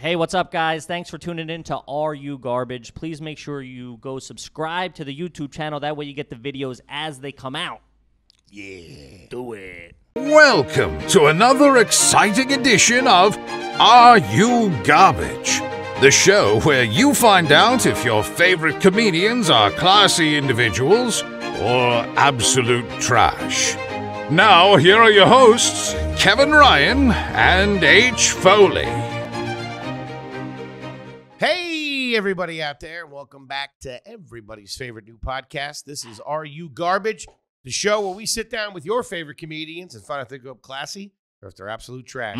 Hey, what's up, guys? Thanks for tuning in to Are You Garbage? Please make sure you go subscribe to the YouTube channel. That way you get the videos as they come out. Yeah. Do it. Welcome to another exciting edition of Are You Garbage? The show where you find out if your favorite comedians are classy individuals or absolute trash. Now, here are your hosts, Kevin Ryan and H. Foley. Hey, everybody out there. Welcome back to everybody's favorite new podcast. This is Are You Garbage? The show where we sit down with your favorite comedians and find out if they go up classy or if they're absolute trash.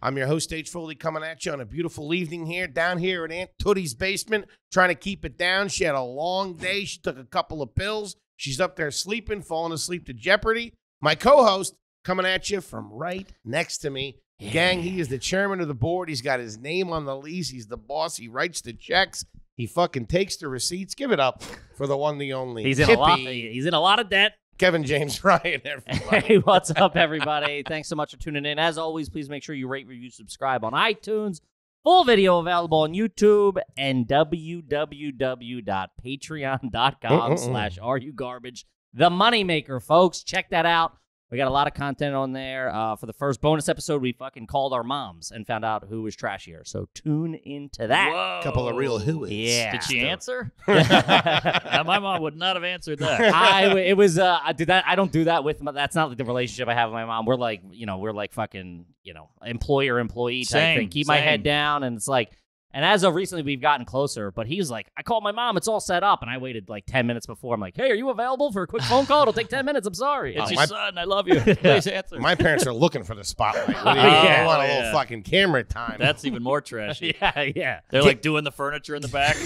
I'm your host, H. Foley, coming at you on a beautiful evening here, down here at Aunt Tootie's basement, trying to keep it down. She had a long day. She took a couple of pills. She's up there sleeping, falling asleep to Jeopardy. My co-host, coming at you from right next to me. Yeah. Gang, he is the chairman of the board. He's got his name on the lease. He's the boss. He writes the checks. He fucking takes the receipts. Give it up for the one, the only. He's in a lot of debt. Kevin James Ryan, everybody. Hey, what's up, everybody? Thanks so much for tuning in. As always, please make sure you rate, review, subscribe on iTunes. Full video available on YouTube and www.patreon.com/areyougarbage. The Moneymaker, folks. Check that out. We got a lot of content on there. For the first bonus episode, we fucking called our moms and found out who was trashier. So tune into that. Whoa. Couple of real who is. Yeah. Did she answer? Now, my mom would not have answered that. I don't do that with my, that's not like the relationship I have with my mom. We're like, you know, we're like fucking, you know, employer-employee type thing. Keep my head down, and it's like. And as of recently, we've gotten closer, but he's like, I called my mom. It's all set up. And I waited like 10 minutes before. I'm like, hey, are you available for a quick phone call? It'll take 10 minutes. I'm sorry. It's your son. I love you. Please answer. My parents are looking for the spotlight. I want a little fucking camera time. That's even more trashy. Yeah. They're like doing the furniture in the back.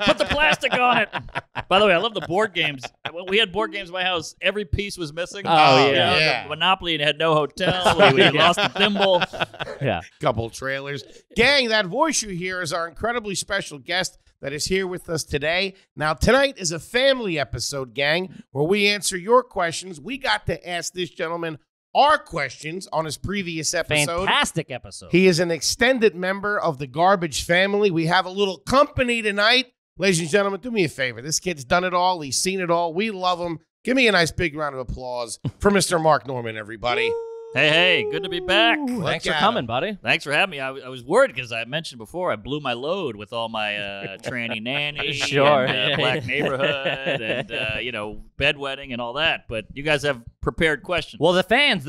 Put the plastic on it. By the way, I love the board games. We had board games in my house. Every piece was missing. Oh, yeah. Monopoly, and had no hotel. We lost the thimble. Yeah. Couple trailers. Gang, that voice you hear is our incredibly special guest that is here with us today. Now, tonight is a family episode, gang, where we answer your questions. We got to ask this gentleman our questions on his previous episode. Fantastic episode. He is an extended member of the Garbage family. We have a little company tonight. Ladies and gentlemen, do me a favor. This kid's done it all. He's seen it all. We love him. Give me a nice big round of applause for Mr. Mark Normand, everybody. Hey, good to be back. Thanks for coming, buddy. Thanks for having me. I was worried because I mentioned before I blew my load with all my tranny nanny, and black neighborhood, and you know, bedwetting and all that. But you guys have prepared questions. Well, the fans.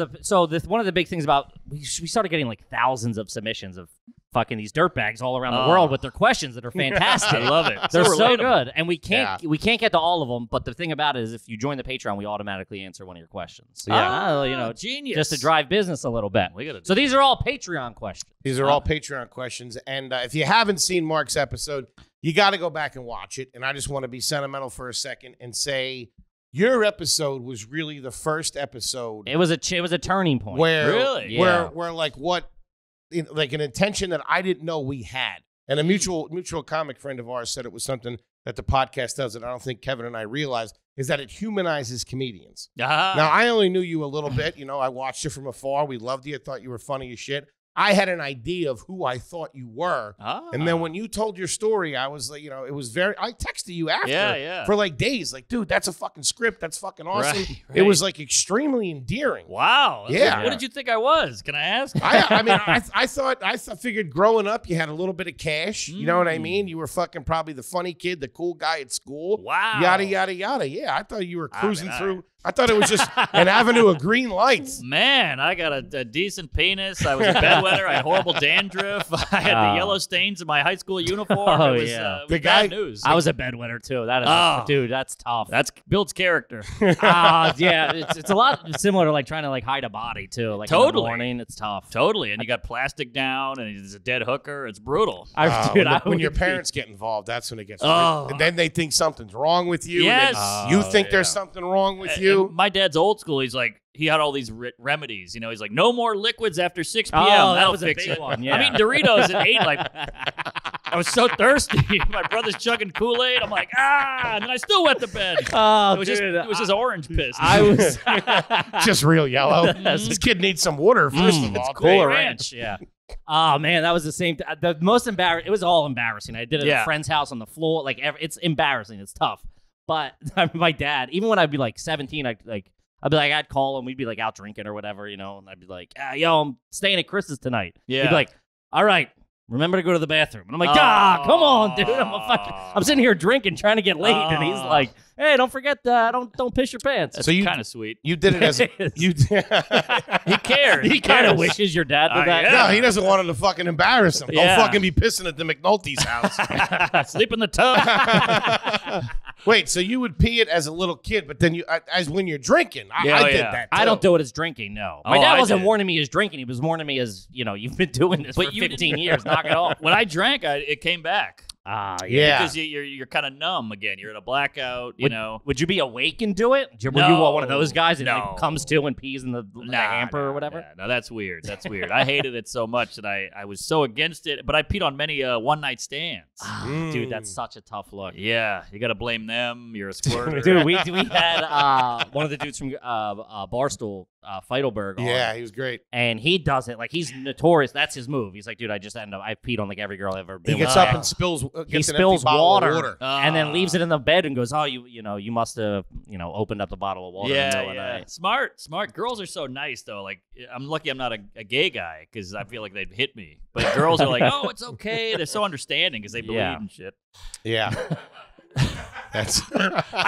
One of the big things about we started getting like thousands of submissions of fucking these dirtbags all around the world with their questions that are fantastic. I love it. They're so good, and we can't get to all of them. But the thing about it is, if you join the Patreon, we automatically answer one of your questions. So, yeah, you know, genius. Just to drive business a little bit. So these are all Patreon questions. These are all Patreon questions, and if you haven't seen Mark's episode, you got to go back and watch it. And I just want to be sentimental for a second and say, your episode was really the first episode. It was a turning point. Where an intention that I didn't know we had, and a mutual comic friend of ours said it was something that the podcast does that I don't think Kevin and I realized, is that it humanizes comedians. Now, I only knew you a little bit. You know, I watched you from afar. We loved you. I thought you were funny as shit. I had an idea of who I thought you were. And then when you told your story, I was like, you know, it was very, I texted you after for like days. Like, dude, that's a fucking script. That's fucking awesome. Right. It was like extremely endearing. Wow. Yeah. What did you think I was? Can I ask? I figured growing up, you had a little bit of cash. You know what I mean? You were fucking probably the funny kid, the cool guy at school. Wow. Yada, yada, yada. Yeah. I thought you were cruising through. I thought it was just an avenue of green lights. Man, I got a decent penis. I was a bedwetter. I had horrible dandruff. I had the yellow stains in my high school uniform. Bad news. I was a bedwetter, too. That is, dude, that's tough. That builds character. Yeah, it's a lot similar to, like, trying to, like, hide a body, too. Like, in the morning, it's tough. Totally, and you got plastic down, and it's a dead hooker. It's brutal. When your parents get involved, that's when it gets real. And then they think something's wrong with you. Yes. You think there's something wrong with you. And my dad's old school. He's like, he had all these remedies. You know, he's like, no more liquids after 6 p.m. That was a big one. Yeah. I'm eating Doritos at 8. Like, I was so thirsty. My brother's chugging Kool-Aid. I'm like, and then I still went to bed. It was just orange piss. I was just real yellow. This kid needs some water first of all. It's Kool-Ranch. Yeah. Oh man, that was the same. The most embarrassing. It was all embarrassing. I did it at a friend's house on the floor. Like it's embarrassing. It's tough. But I mean, my dad, even when I'd be like 17, I'd call him. We'd be like out drinking or whatever, you know. And I'd be like, yo, I'm staying at Chris's tonight. Yeah. He'd be like, all right, remember to go to the bathroom. And I'm like, come on, dude. I'm sitting here drinking, trying to get laid, and he's like, hey, don't forget that. Don't piss your pants. That's so kind of sweet. You did it as you. He cares. He kind of wishes your dad did that. Yeah. No, he doesn't want him to fucking embarrass him. Yeah. Don't fucking be pissing at the McNulty's house. Sleep in the tub. Wait, so you would pee it as a little kid, but then you, as when you're drinking, I did that. Too. I don't do it as drinking. No, my dad wasn't warning me as drinking. He was warning me as, you know, you've been doing this for 15 years. Knock it off. When I drank, it came back. Yeah. Because you're kind of numb again. You're in a blackout, you know. Would you be awake and do it? Were you one of those guys that like, comes to and pees in the hamper or whatever? Yeah. No, that's weird. That's weird. I hated it so much that I was so against it, but I peed on many one-night stands. Dude, that's such a tough look. Yeah. You got to blame them. You're a squirter. Dude, we had one of the dudes from Barstool, Feidelberg. Yeah, he was great. And he does it. Like, he's notorious. That's his move. He's like, dude, I peed on like every girl I've ever been with. He gets up and spills water. And then leaves it in the bed and goes, oh, you must have, opened up the bottle of water. Yeah. Smart. Girls are so nice, though. Like, I'm lucky I'm not a gay guy because I feel like they'd hit me. But girls are like, oh, it's okay. They're so understanding because they believe in shit. Yeah. I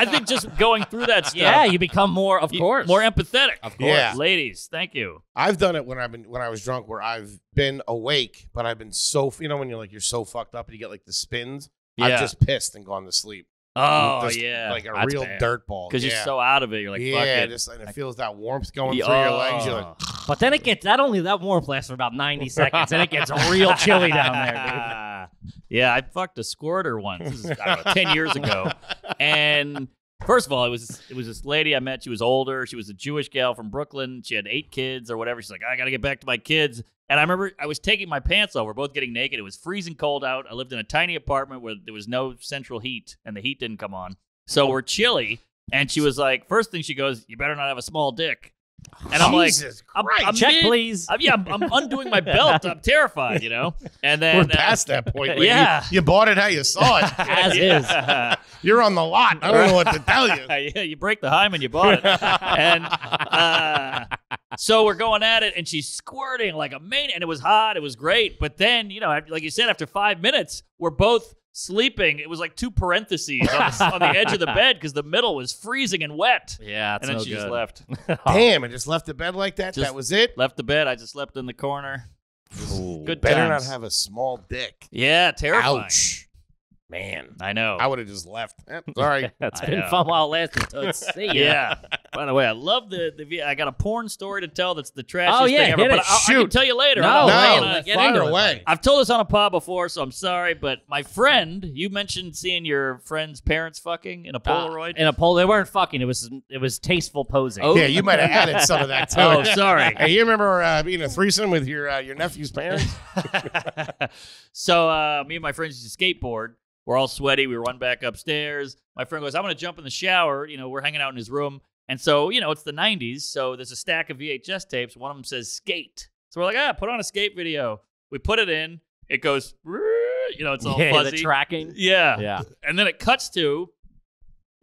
think just going through that stuff. Yeah, you become more empathetic. Of course, yeah. Ladies, thank you. I've done it when I was drunk, where I've been awake, but I've been so when you're so fucked up and you get like the spins. Yeah. I've just pissed and gone to sleep. Oh yeah, like that's real bad. Dirt ball because you're so out of it. You're like, fuck it. Just, and it feels that warmth going through your legs. You're like, but then it gets that warmth lasts for about 90 seconds, and it gets real chilly down there, dude. Yeah, I fucked a squirter once. This is, I don't know, 10 years ago. And first of all, it was this lady I met. She was older. She was a Jewish gal from Brooklyn. She had 8 kids or whatever. She's like, I got to get back to my kids. And I remember I was taking my pants off. We're both getting naked. It was freezing cold out. I lived in a tiny apartment where there was no central heat, and the heat didn't come on. So we're chilly. And she was like, first thing she goes, you better not have a small dick. And I'm Jesus like, I'm check, mid, please. I'm undoing my belt. I'm terrified, you know? And then we're past that point. Lady. Yeah. You bought it how you saw it. As is. You're on the lot. I don't know what to tell you. Yeah, you break the hymen, you bought it. And so we're going at it, and she's squirting like a maniac. And it was hot. It was great. But then, like you said, after 5 minutes, we're both sleeping. It was like 2 parentheses on the edge of the bed because the middle was freezing and wet. Yeah, and then she just left. Damn, I just left the bed like that? That was it? Left the bed. I just slept in the corner. Ooh, good times. Better not have a small dick. Yeah, terrifying. Ouch. Man. I know. I would have just left. Sorry. That's been fun while lasting. See ya. Yeah. By the way, I love the I got a porn story to tell that's the trashiest thing ever. But I can tell you later. No, fire away. I've told this on a pod before, so I'm sorry, but my friend, you mentioned seeing your friend's parents fucking in a Polaroid. They weren't fucking. It was tasteful posing. Oh, yeah, you might have added some of that too. Oh, sorry. Hey, you remember being a threesome with your nephew's parents? So me and my friends used to skateboard. We're all sweaty. We run back upstairs. My friend goes, I'm going to jump in the shower. We're hanging out in his room. And so, it's the 90s, so there's a stack of VHS tapes. One of them says skate. So we're like, put on a skate video. We put it in. It goes, it's all fuzzy. The tracking. Yeah. And then it cuts to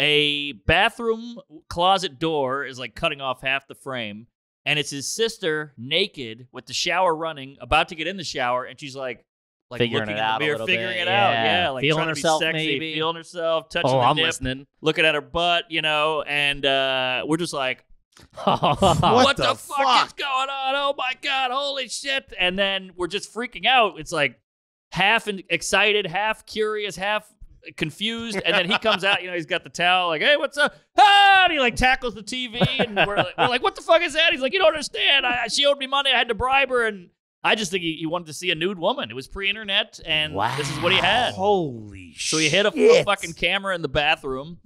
a bathroom closet door is like cutting off half the frame. And it's his sister naked with the shower running, about to get in the shower. And she's like figuring looking it out in the mirror, figuring it out. Yeah, like feeling herself, be sexy, maybe. Feeling herself, touching the nip, listening. Looking at her butt, and we're just like, what the fuck is going on? Oh my God, holy shit. And then we're just freaking out. It's like half excited, half curious, half confused. And then he comes out, he's got the towel, like, hey, what's up? Ah! And he like tackles the TV. And we're like, what the fuck is that? He's like, you don't understand. She owed me money. I had to bribe her. And I just think he wanted to see a nude woman. It was pre-internet, and this is what he had. Holy shit. So he hit a fucking camera in the bathroom,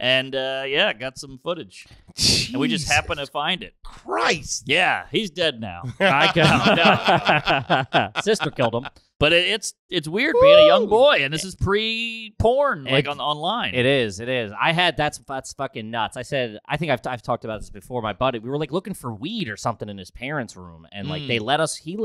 and got some footage. Jesus and we just happened to find it. Christ. Yeah, he's dead now. I know. Sister killed him. But it's weird being a young boy, and this is pre-porn, like online. It is, it is. I had that's fucking nuts. I said, I think I've talked about this before. My buddy, we were like looking for weed or something in his parents' room, and like they let us. He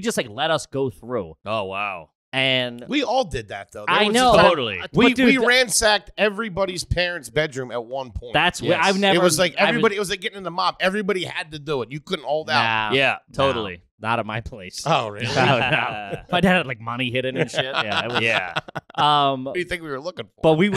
just like let us go through. Oh wow. And we all did that though. I know, totally. We ransacked everybody's parents' bedroom at one point. That's yes. I've never. It was like everybody. It was like getting in the mob. Everybody had to do it. You couldn't hold out. Yeah, totally. Not at my place. Oh, really? No. My dad had like money hidden and shit. Yeah, it was, what do you think we were looking for? But we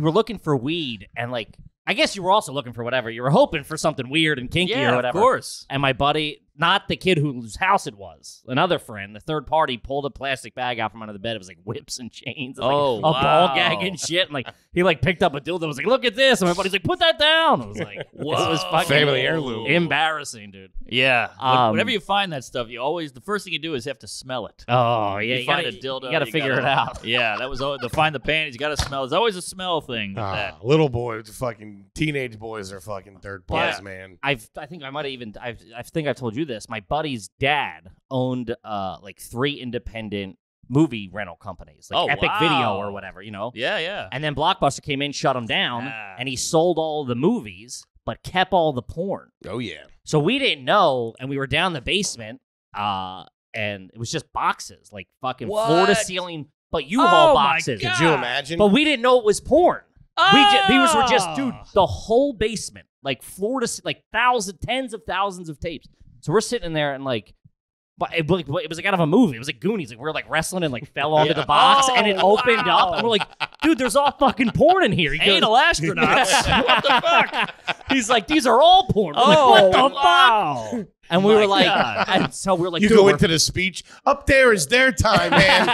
were looking for weed, and like I guess you were also looking for whatever. You were hoping for something weird and kinky or whatever. Of course. And my buddy, not the kid whose house it was, another friend, the third party, pulled a plastic bag out from under the bed. It was like whips and chains, and a ball gag and shit. And like he like picked up a dildo. I was like, "Look at this!" And my buddy's like, "Put that down." I was like, "Whoa!" It was fucking family heirloom. Embarrassing, dude. Yeah. Whenever you find that stuff, you always the first thing you do is you have to smell it. Oh yeah, you find a dildo. You got to figure it out. Yeah, that was to find the panties. You got to smell. There's always a smell thing. That. Little boys, fucking teenage boys are fucking third place, man. I think I've told you this. My buddy's dad owned like 3 independent movie rental companies, like Epic Video or whatever, you know? Yeah, yeah. And then Blockbuster came in, shut them down, and he sold all the movies, but kept all the porn. Oh, yeah. So we didn't know, and we were down in the basement, and it was just boxes, like fucking floor-to-ceiling, but U-Haul boxes. Could you imagine? But we didn't know it was porn. Oh. These were just, dude, the whole basement, like tens of thousands of tapes. So we're sitting in there and like, it was like out of a movie. It was like Goonies. Like we were like wrestling and like fell onto the box and it opened up. And we're like, dude, there's all fucking porn in here. He goes, anal astronauts. What the fuck? He's like, these are all porn. We're like, what the fuck? And we were like, and so we were like, you go into the speech. Up there is their time, man.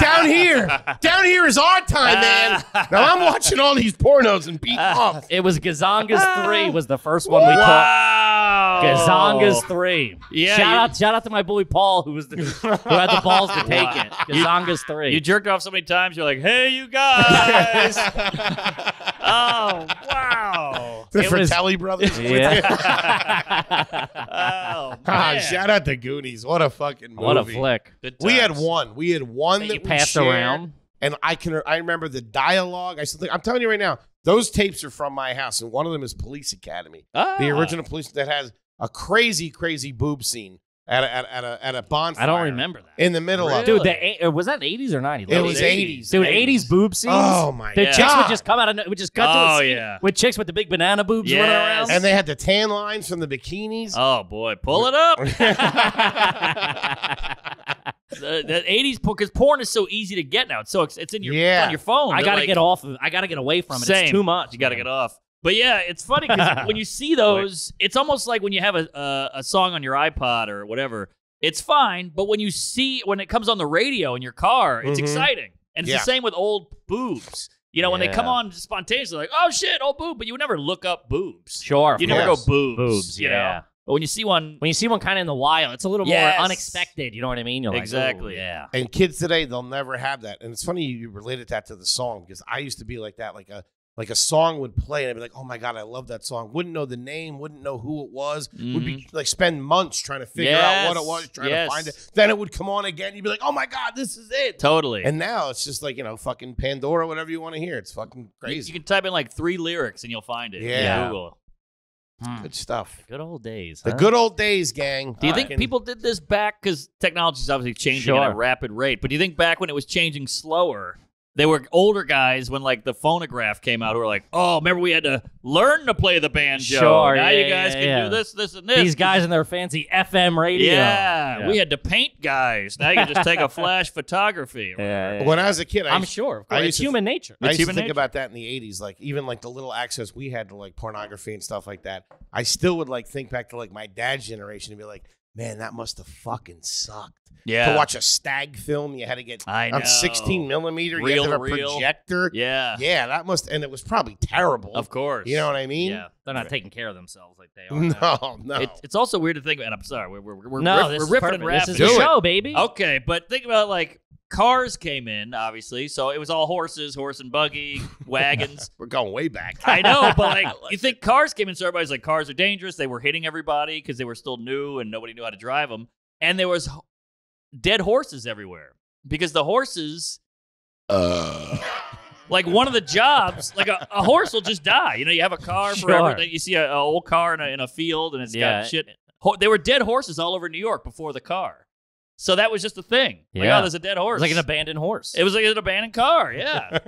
down here is our time, man. Now I'm watching all these pornos and beating off. It was Gazanga's 3 was the first one we caught. Gazanga's 3. Yeah, shout out to my boy Paul, who had the balls to take it. Gazanga's 3. You jerked off so many times, you're like, hey, you guys. Oh, wow. The Fratelli Brothers. Yeah. Shout out to Goonies. What a fucking movie. What a flick. We had one that you passed around. And I remember the dialogue. I'm telling you right now, those tapes are from my house, and one of them is Police Academy. The original Police that has a crazy, crazy boob scene at a bonfire. I don't remember that. In the middle of it. Dude, was that 80s or 90s? It was 80s. Dude, 80s boob scenes? Oh, my God. The chicks would just come out, it would just cut to it. Oh, yeah. With chicks with the big banana boobs running around. And they had the tan lines from the bikinis. Oh, boy. Pull it up. The 80s, because porn is so easy to get now. It's so it's in your on your phone. I gotta get off of it. I gotta get away from it. Same. It's too much. You gotta get off. But yeah, it's funny because when you see those, it's almost like when you have a song on your iPod or whatever. It's fine, but when it comes on the radio in your car, it's exciting. And it's the same with old boobs. You know, when they come on spontaneously, like, oh shit, old boob. But you would never look up boobs. Sure, you never go boobs. You know. But when you see one kind of in the wild, it's a little more unexpected. You know what I mean? You're exactly. Like, yeah. And kids today, they'll never have that. And it's funny you related that to the song because I used to be like that. Like a song would play and I'd be like, oh my God, I love that song. Wouldn't know the name, wouldn't know who it was. Would be like spend months trying to figure out what it was, trying to find it. Then it would come on again. You'd be like, oh my God, this is it. Totally. And now it's just like, you know, fucking Pandora, whatever you want to hear. It's fucking crazy. You can type in like 3 lyrics and you'll find it. Yeah. Google. Good stuff. The good old days. Huh? The good old days, gang. Do you think people did this back? Because technology is obviously changing at a rapid rate. But do you think back when it was changing slower, they were older guys when like the phonograph came out who were like, oh, remember we had to learn to play the banjo. Sure, now you guys can do this, this, and this. These guys and their fancy FM radio. Yeah, we had to paint guys. Now you can just take a flash photography. When I was a kid, I'm sure, of course, it's human nature. I used to think about that in the 80s, like even like the little access we had to like pornography and stuff like that. I still would like think back to like my dad's generation and be like, man, that must have fucking sucked. Yeah. To watch a stag film, you had to get 16 millimeter, you had to have a projector. Yeah. Yeah, and it was probably terrible. Of course. You know what I mean? Yeah. They're not taking care of themselves like they are. No. It's also weird to think about, and I'm sorry, we're riffing and rapping. This is the show, baby. Okay, but think about like cars came in, obviously, so it was all horses, horse and buggy, wagons. We're going way back. I know, but like you think cars came in, so everybody's like, cars are dangerous. They were hitting everybody because they were still new and nobody knew how to drive them. And there was dead horses everywhere. because the horses, like one of the jobs, like a horse will just die. You know, you have a car for everything. You see an old car in a field, and it's got shit. There were dead horses all over New York before the car. So that was just a thing. Like, oh, there's a dead horse. It was like an abandoned horse. It was like an abandoned car, yeah.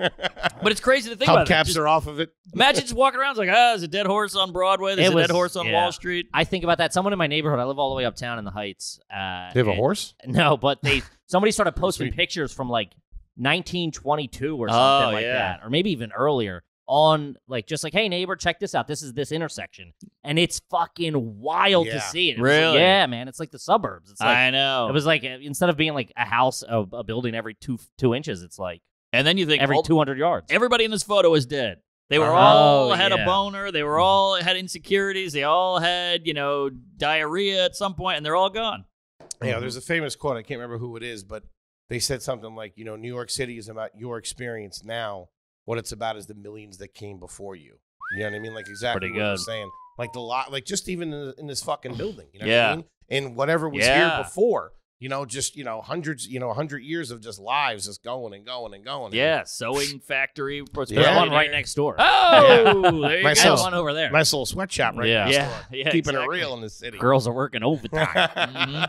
But it's crazy to think about. Hubcaps are off of it. Imagine just walking around, it's like, there's a dead horse on Broadway. There's a dead horse on Wall Street. I think about that. Someone in my neighborhood, I live all the way uptown in the Heights. They have a horse? No, but somebody started posting pictures from like 1922 or something that. Or maybe even earlier. On like just like, hey neighbor, check this out. This is this intersection, and it's fucking wild to see it. Really? Like, yeah, man. It's like the suburbs. It's like, I know. It was like instead of being like a house, a building every two inches, it's like. And then you think every 200 yards. Everybody in this photo is dead. They were all had a boner. They were all had insecurities. They all had diarrhea at some point, and they're all gone. Yeah, there's a famous quote. I can't remember who it is, but they said something like, New York City is about your experience now. What it's about is the millions that came before you. You know what I mean? Like exactly what I'm saying. Like the lot, like just even in this fucking building. You know what I mean? And whatever was here before. Just hundreds. 100 years of just lives just going and going and going. Yeah, sewing factory. There's one right next door. Oh, there you go. One over there. Nice little sweatshop right next door. Yeah, keeping it real in the city. Girls are working overtime.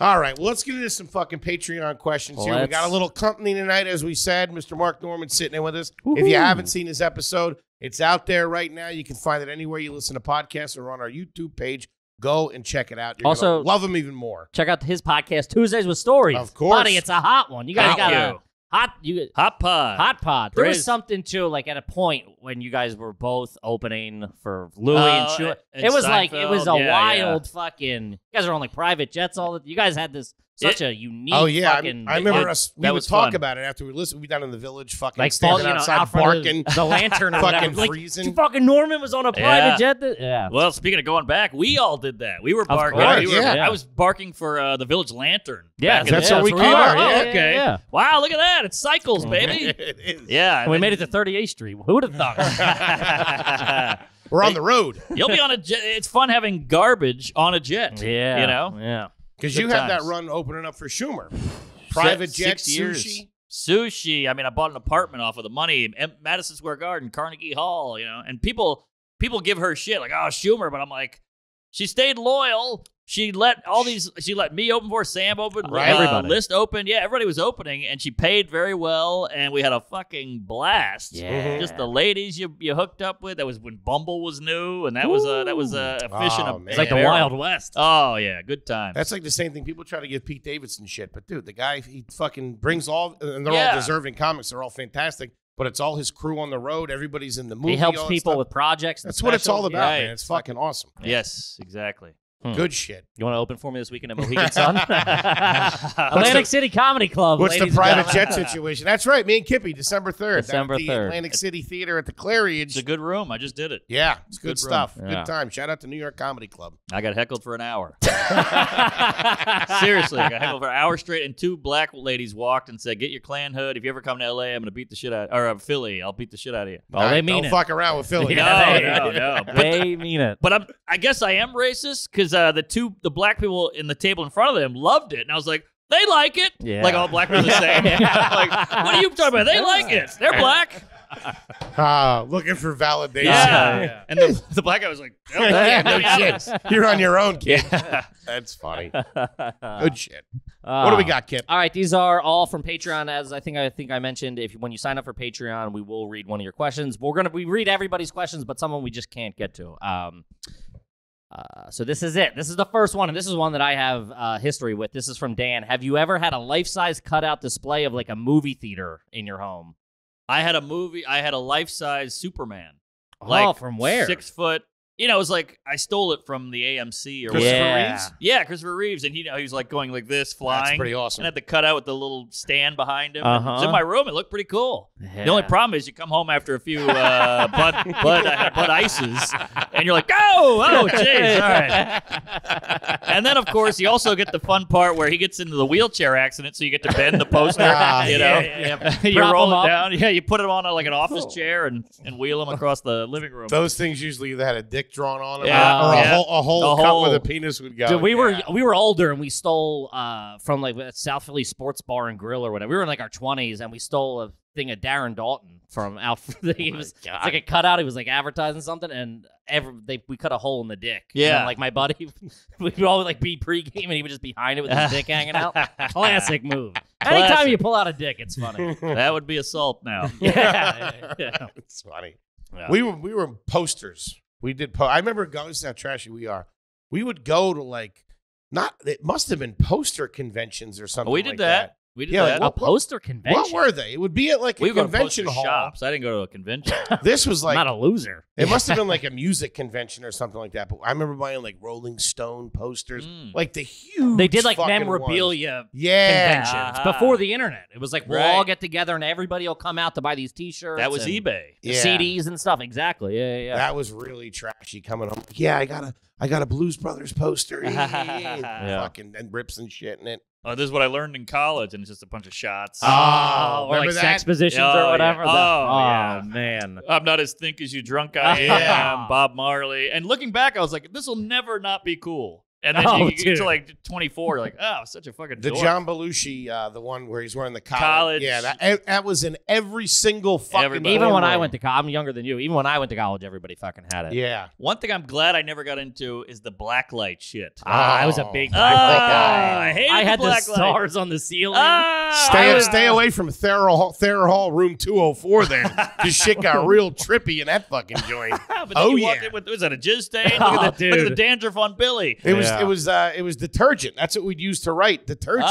All right, well, let's get into some fucking Patreon questions here. We got a little company tonight, as we said. Mr. Mark Normand sitting in with us. If you haven't seen his episode, it's out there right now. You can find it anywhere you listen to podcasts or on our YouTube page. Go and check it out. You're also gonna love him even more. Check out his podcast, Tuesdays with Stories. Of course. Buddy, it's a hot one. You guys got a hot pod. Hot pod. There was something, too, like at a point when you guys were both opening for Louie and Schumer. It was Seinfeld, like, it was a wild fucking, you guys were on like private jets all the, you guys had this, such a unique fucking. I remember us, we would talk about it after we listened, we down in the village fucking like standing outside out barking. The lantern fucking like, freezing. Fucking Norman was on a private jet. Well, speaking of going back, we all did that. We were barking. I was barking for the village lantern. Yeah, that's how we came out. Okay. Wow, look at that. It's cycles, baby. It is. Yeah. And we made it to 38th Street. Who would have thought? We're on the road. You'll be on a jet. It's fun having garbage on a jet. Yeah. You know? Yeah. Because you had that run opening up for Schumer. Private jet, 6 years. Sushi. I mean, I bought an apartment off of the money. Madison Square Garden, Carnegie Hall, And people give her shit. Like, oh, Schumer. But I'm like, she stayed loyal. She let all these. She let me open for Sam open. Everybody. List open. Yeah, everybody was opening, and she paid very well, and we had a fucking blast. Yeah. Just the ladies you hooked up with. That was when Bumble was new, and that was a fish in a. Man. It's like the Wild West. Oh yeah, good time. That's like the same thing. People try to give Pete Davidson shit, but dude, the guy he fucking brings all, and they're all deserving comics. They're all fantastic. But it's all his crew on the road. Everybody's in the movie. He helps people with projects. That's what it's all about, man. It's fucking awesome. Yes, exactly. Good shit. You want to open for me this weekend at Mohegan Sun? Atlantic City Comedy Club. What's the private jet situation? That's right. Me and Kippy, December 3rd. December 3rd. The Atlantic City Theater at the Clarion. It's a good room. I just did it. Yeah. It's good stuff. Yeah. Good time. Shout out to New York Comedy Club. I got heckled for an hour. Seriously. I got heckled for an hour straight, and two black ladies walked and said, get your Klan hood. If you ever come to L.A., I'm going to beat the shit out of you. Or Philly, I'll beat the shit out of you. Well, they mean it. Don't fuck around with Philly. No. They mean it. But I guess I am racist because the black people in the table in front of them loved it, and I was like, they like it, like all black people are saying. Like, what are you talking about? They like it. They're black. Looking for validation. Yeah. And the black guy was like, oh, no shit. You're on your own, kid. Yeah. That's funny. Good shit. What do we got, Kip? All right, these are all from Patreon. As I think I mentioned, when you sign up for Patreon, we will read one of your questions. We read everybody's questions, but some of them we just can't get to. So this is it. This is the first one, and this is one that I have history with. This is from Dan. Have you ever had a life-size cutout display of like a movie theater in your home? I had a life-size Superman. Oh, like, from where? 6 foot. It was like I stole it from the AMC or whatever. Christopher Reeves? Yeah, Christopher Reeves, and he was like going like this, flying. That's pretty awesome. And had the cutout with the little stand behind him. It was in my room. It looked pretty cool. Yeah. The only problem is you come home after a few Bud Ices, and you're like, oh, jeez, all right. And then, of course, you also get the fun part where he gets into the wheelchair accident, so you get to bend the poster, you roll it down. Yeah, you put it on like an office chair and wheel him across the living room. Those things usually either had a dick dick drawn on him, or a whole cup with a penis would go. Dude, we were older, and we stole from like a South Philly sports bar and grill or whatever. We were in like our 20s, and we stole a thing of Darren Dalton from out. It's like a cutout. He was like advertising something, and we cut a hole in the dick. Yeah, and like my buddy, we would always like be pregame, and he would just be behind it with his dick hanging out. Classic move. Classic. Anytime you pull out a dick, it's funny. That would be assault now. Yeah, it's funny. Yeah. We were posters. I remember going, this is how trashy we are. We would go to like, it must have been poster conventions or something. Oh, we did like that. We did that. Like, what, poster convention? What were they? It would be at like a convention hall. Shops. I didn't go to a convention. This was like, I'm not a loser. It must have been like a music convention or something like that. But I remember buying like Rolling Stone posters, like the huge. They did like memorabilia ones. Conventions before the internet. It was like we'll all get together and everybody will come out to buy these T-shirts. That was eBay, CDs and stuff. Exactly. Yeah. That was really trashy. Coming home, I got a Blues Brothers poster. And rips and shit in it. Oh, this is what I learned in college, and it's just a bunch of shots. Oh, or like sex positions or whatever. Yeah. Man. I'm not as thick as you drunk I am, Bob Marley. And looking back, I was like, this will never not be cool. And then you get to like 24, like, oh, such a fucking dork. John Belushi, the one where he's wearing the college. Yeah, that was in every single fucking Even when I went to college, I'm younger than you. Even when I went to college, everybody fucking had it. Yeah. One thing I'm glad I never got into is the blacklight shit. I was a big blacklight guy. I hated I had the stars on the ceiling. Stay away from Thayer Hall room 204 then. This shit got real trippy in that fucking joint. Was that a jizz stain? Look at the dandruff on Billy. It was detergent. That's what we'd use to write detergent.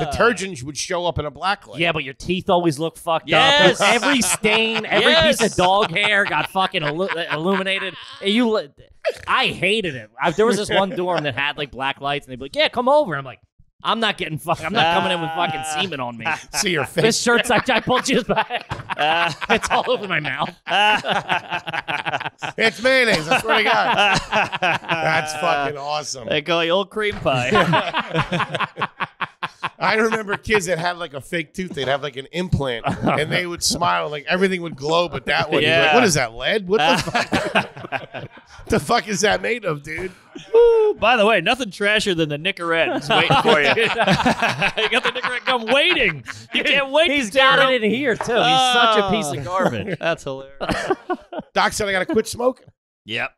Detergent would show up in a blacklight. Yeah, but your teeth always look fucked up. Every stain, every piece of dog hair got fucking illuminated. I hated it. There was this one dorm that had like black lights, and they'd be like, "Yeah, come over." I'm like, I'm not getting fucking. I'm not coming in with fucking semen on me. See your face. This shirt's like I pulled you back. It's all over my mouth. It's mayonnaise. I swear to God. That's fucking awesome. They call you old cream pie. I remember kids that had like a fake tooth. They'd have like an implant, and they would smile, like everything would glow, but that one. Yeah. Like, what is that, lead? What the fuck? The fuck is that made of, dude? Ooh, by the way, nothing trashier than the Nicorette is waiting for you. You got the Nicorette gum waiting. You can't wait. He's got it in here too. He's such a piece of garbage. That's hilarious. Doc said I gotta quit smoking. Yep.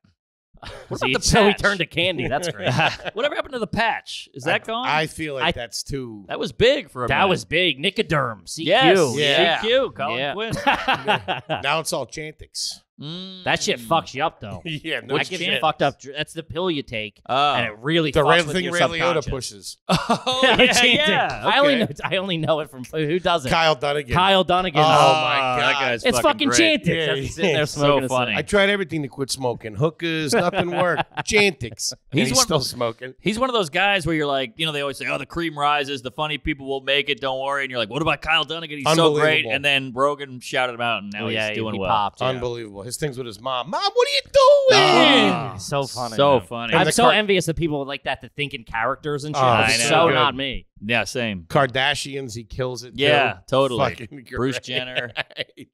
So he turned to candy. That's great. Whatever happened to the patch? Is that gone? I feel like that's too. That was big for a minute. That was big. Nicoderm. CQ. Yes. Yeah. CQ. Colin Quinn. Now it's all Chantix. That shit fucks you up though. Yeah, no shit. Fucked up. That's the pill you take, and it really fucks with your subconscious. The thing Ray Liotta pushes. Oh yeah. Okay. I only know it from who does it? Kyle Dunnigan. Oh my god, that guy's it's fucking Chantix. Yeah, it's so funny. I tried everything to quit smoking. Hookers, nothing worked. Chantix. He's still smoking. He's one of those guys where you're like, you know, they always say, "Oh, the cream rises. The funny people will make it. Don't worry." And you're like, "What about Kyle Dunnigan? He's so great." And then Rogan shouted him out, and now he's doing well. Unbelievable. His things with his mom. Mom, what are you doing? Oh, so funny. So funny. I'm so envious of people like that think in characters and shit. Oh, it's so not me. Yeah, same. Kardashians, he kills it. Yeah, totally. Fucking Bruce Jenner.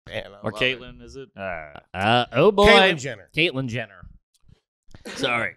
Man, or Caitlyn, is it? Oh, boy. Caitlyn Jenner. Sorry.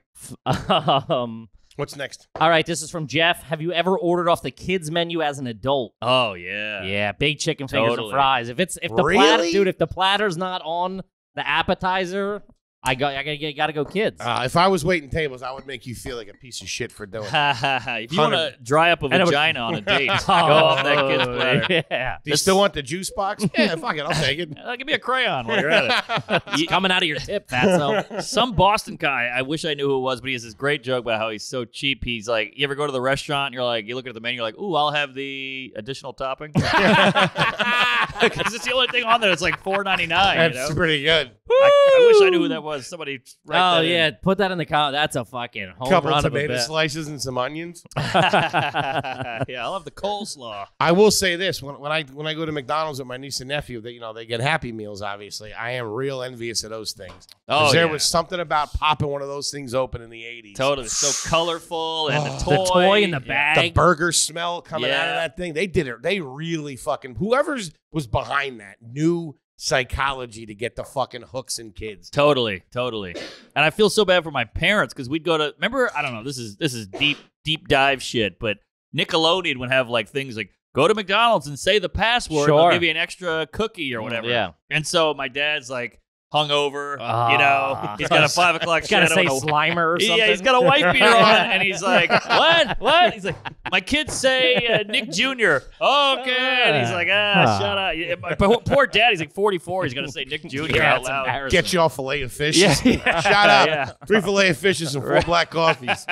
What's next? All right, this is from Jeff. Have you ever ordered off the kids menu as an adult? Oh, yeah. Yeah, big chicken fingers and fries. If the platter's not on the appetizer, I gotta go kids. If I was waiting tables, I would make you feel like a piece of shit for doing it. If you want to dry up a vagina on a date, go off that kid's platter. Yeah. Do you still want the juice box? Yeah, fuck it, I'll take it. Give me a crayon while you're at it. It's coming out of your tip, fatso. Some Boston guy, I wish I knew who it was, but he has this great joke about how he's so cheap. He's like, you ever go to the restaurant, and you're like, you look at the menu, you're like, ooh, I'll have the additional topping. Because it's the only thing on there that's like $4.99. That's pretty good. I wish I knew who that was. Somebody write that in. Put that in the comment. That's a fucking home run of a couple tomato slices and some onions. Yeah, I love the coleslaw. I will say this. When I go to McDonald's with my niece and nephew, they get Happy Meals, obviously. I am real envious of those things. Oh, there was something about popping one of those things open in the 80s. Totally. So colorful, and the toy in the bag. The burger smell coming out of that thing. They really fucking, whoever was behind that knew psychology to get the fucking hooks in kids. Totally, totally. And I feel so bad for my parents because we'd go to, remember, I don't know, this is deep dive shit, but Nickelodeon would have like things like, go to McDonald's and say the password, sure, and they'll give you an extra cookie or whatever. Yeah. And so my dad's like hungover, you know, he's got a 5 o'clock shit. He's got to say Slimer or something. Yeah, he's got a white beater on and he's like, what? What? He's like, my kids say Nick Jr. Oh, okay. And he's like, shut up. Yeah, but poor dad, he's like 44. He's going to say Nick Jr. Yeah, out loud. Get y'all filet of fish. Yeah. Shut up. Yeah. 3 filet of fishes and 4 black coffees.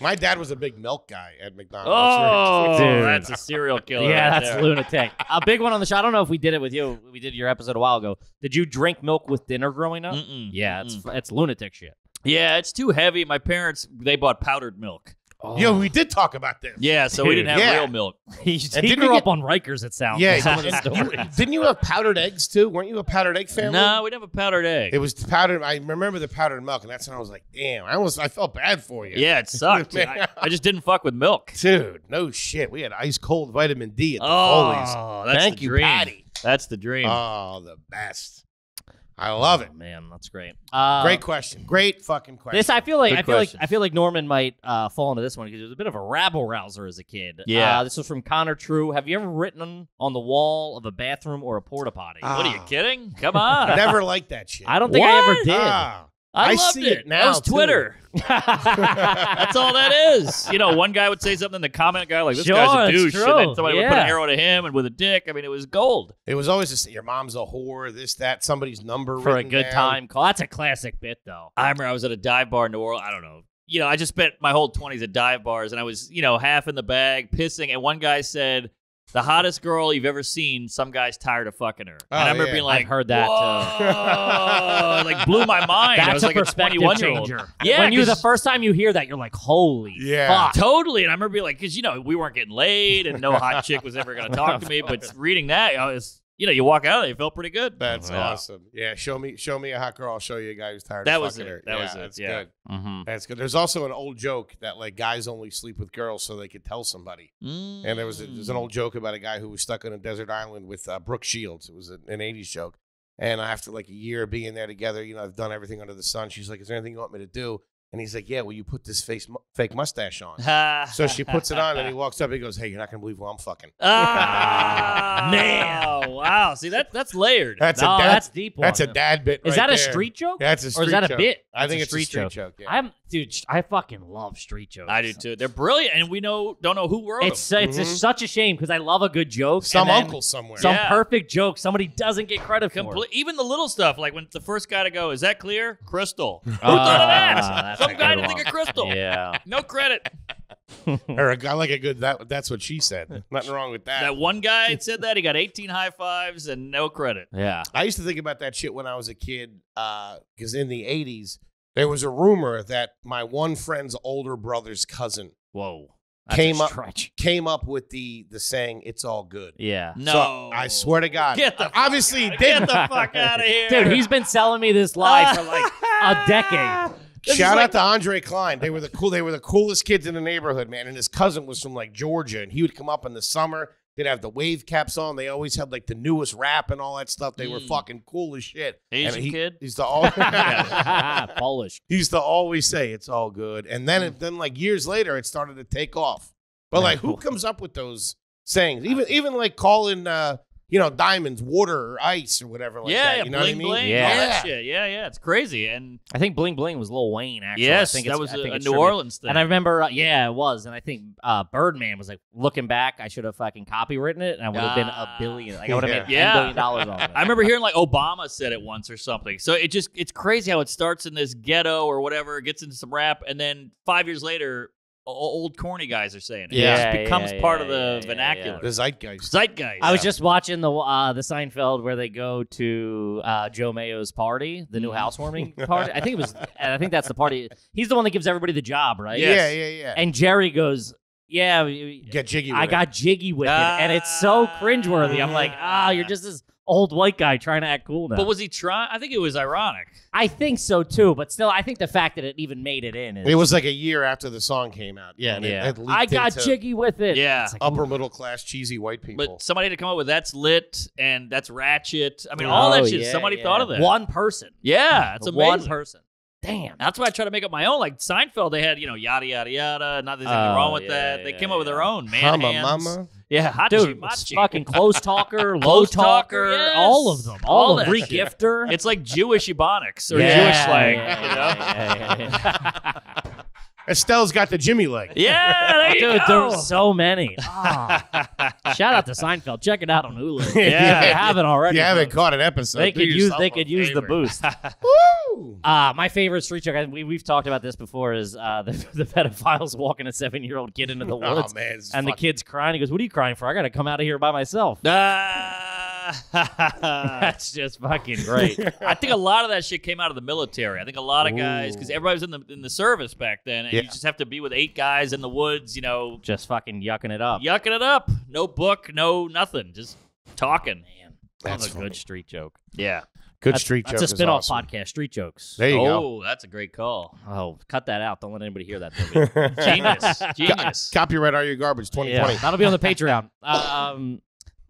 My dad was a big milk guy at McDonald's. Oh, dude, that's a serial killer. Yeah, right, that's there. Lunatic. A big one on the show. I don't know if we did it with you. We did your episode a while ago. Did you drink milk with dinner growing up? Mm-mm. Yeah, it's lunatic shit. Yeah, it's too heavy. My parents, they bought powdered milk. Oh. Yo, we did talk about this. Yeah, so we didn't have real milk. He grew up on Rikers, it sounds. Yeah, didn't you have powdered eggs, too? Weren't you a powdered egg family? No, we didn't have a powdered egg. It was powdered. I remember the powdered milk, and that's when I was like, damn, I felt bad for you. Yeah, it sucked. I just didn't fuck with milk. Dude, no shit. We had ice-cold vitamin D at the Foley's. Oh, that's the dream. Thank you, Patty. That's the dream. Oh, the best. I love it, man. That's great. Great question. Great fucking question. This I feel like Norman might fall into this one because it was a bit of a rabble rouser as a kid. Yeah. This was from Connor True. Have you ever written on the wall of a bathroom or a porta potty? What are you kidding? Come on. I never liked that shit. I don't think I ever did. I loved see it now. That was Twitter. That's all that is. You know, one guy would say something, the comment guy, like, this guy's a douche. True. And then somebody would put an arrow to him and with a dick. I mean, it was gold. It was always just, your mom's a whore, this, that, somebody's number for a good time call. That's a classic bit, though. I remember I was at a dive bar in New Orleans. I don't know. You know, I just spent my whole 20s at dive bars, and I was, you know, half in the bag, pissing. And one guy said, the hottest girl you've ever seen, some guy's tired of fucking her. And I remember being like, I've heard that too. Like, blew my mind. That's a perspective changer. Yeah, when the first time you hear that, you're like, holy fuck. Totally. And I remember being like, because, you know, we weren't getting laid and no hot chick was ever going to talk to me. But reading that, I was, you know, you walk out of there, you felt pretty good. That's awesome. Yeah, show me a hot girl. I'll show you a guy who's tired of fucking her. That was it. That was it. That's good. Mm-hmm. That's good. There's also an old joke that, like, guys only sleep with girls so they could tell somebody. Mm. And there's an old joke about a guy who was stuck on a desert island with Brooke Shields. It was an 80s joke. And after, like, a year of being there together, you know, I've done everything under the sun. She's like, is there anything you want me to do? And he's like, yeah, well, you put this fake mustache on. So she puts it on, and he walks up, and he goes, hey, you're not going to believe who I'm fucking. Oh, man. Oh, wow. See, that's layered. That's a deep one. That's a dad bit. Is that a street joke? That's a street joke. Or is that a bit? I think it's a street joke. Yeah. Dude, I fucking love street jokes. I do, too. They're brilliant, and we don't know who wrote them. It's such a shame, because I love a good joke. Some uncle somewhere. Some perfect joke somebody doesn't get credit for. Even the little stuff, like when the first guy to go, is that clear? Crystal. Who thought of that? Some guy didn't think of Crystal. Yeah. No credit. Eric, I like a good, that's what she said. Nothing wrong with that. That one guy said that. He got 18 high fives and no credit. Yeah. I used to think about that shit when I was a kid because in the 80s, there was a rumor that my one friend's older brother's cousin came up with the saying, it's all good. Yeah. No. So, I swear to God. Get the fuck out of here. Dude, he's been selling me this lie for like a decade. Shout out to Andre Klein. They were the coolest kids in the neighborhood, man. And his cousin was from like Georgia, and he would come up in the summer. They'd have the wave caps on. They always had like the newest rap and all that stuff. They were fucking cool as shit. Asian kid. He's the all Polish. He used to always say it's all good. And then like years later, it started to take off. But like, who comes up with those sayings? Even like calling you know, diamonds, water, or ice, or whatever like that. Yeah, you know bling, what I mean? Bling, all that shit. Yeah, it's crazy. And I think Bling Bling was Lil Wayne, actually. Yes, I think that was a New Orleans thing. And I remember, it was. And I think Birdman was like, looking back, I should have fucking copywritten it, and I would have been a billion. Like, I would have made $10 billion on it. I remember hearing, like, Obama said it once or something. So it's crazy how it starts in this ghetto or whatever, gets into some rap, and then 5 years later, old corny guys are saying it. Yeah, it just becomes part of the vernacular. The zeitgeist. Zeitgeist. I was just watching the Seinfeld where they go to Joe Mayo's party, the new housewarming party. I think that's the party. He's the one that gives everybody the job, right? Yes. Yeah. And Jerry goes, yeah, get jiggy with it. I got jiggy with it, and it's so cringeworthy. I'm like, you're just this old white guy trying to act cool now. But was he trying? I think it was ironic. I think so, too. But still, I think the fact that it even made it in. It was like a year after the song came out. Yeah. And yeah. It I got jiggy with it. Yeah. Like, upper middle class, cheesy white people. But somebody had to come up with that's lit and that's ratchet. I mean, all that shit. Yeah, somebody thought of that. One person. Yeah. It's amazing. One person. Damn. That's why I try to make up my own. Like Seinfeld, they had, you know, yada, yada, yada. Nothing's wrong with that. Yeah, they came up with their own, man. Mama, hands. Mama. Yeah. Hachi, machi. Fucking close talker, low talker. Yes. All of them. All of them. Re-gifter. It's like Jewish Ebonics or Jewish slang. You know? Estelle's got the Jimmy leg. Yeah. There you go. There's so many. Oh. Shout out to Seinfeld. Check it out on Hulu. Yeah. If you haven't already. You haven't caught an episode. They could use the boost. Woo! My favorite street joke, we've talked about this before, is the pedophiles walking a 7-year-old kid into the woods. Oh, man, and the kid's crying. He goes, "What are you crying for? I got to come out of here by myself." That's just fucking great. I think a lot of that shit came out of the military. I think a lot of guys, because everybody was in the service back then, and you just have to be with 8 guys in the woods, you know. Just fucking yucking it up. Yucking it up. No book, no nothing. Just talking, man. That's a good street joke. Yeah. That's a spinoff podcast, Street Jokes. There you go. Oh, that's a great call. Oh, cut that out. Don't let anybody hear that. Genius. Copyright Are You Garbage 2020. Yeah, that'll be on the Patreon.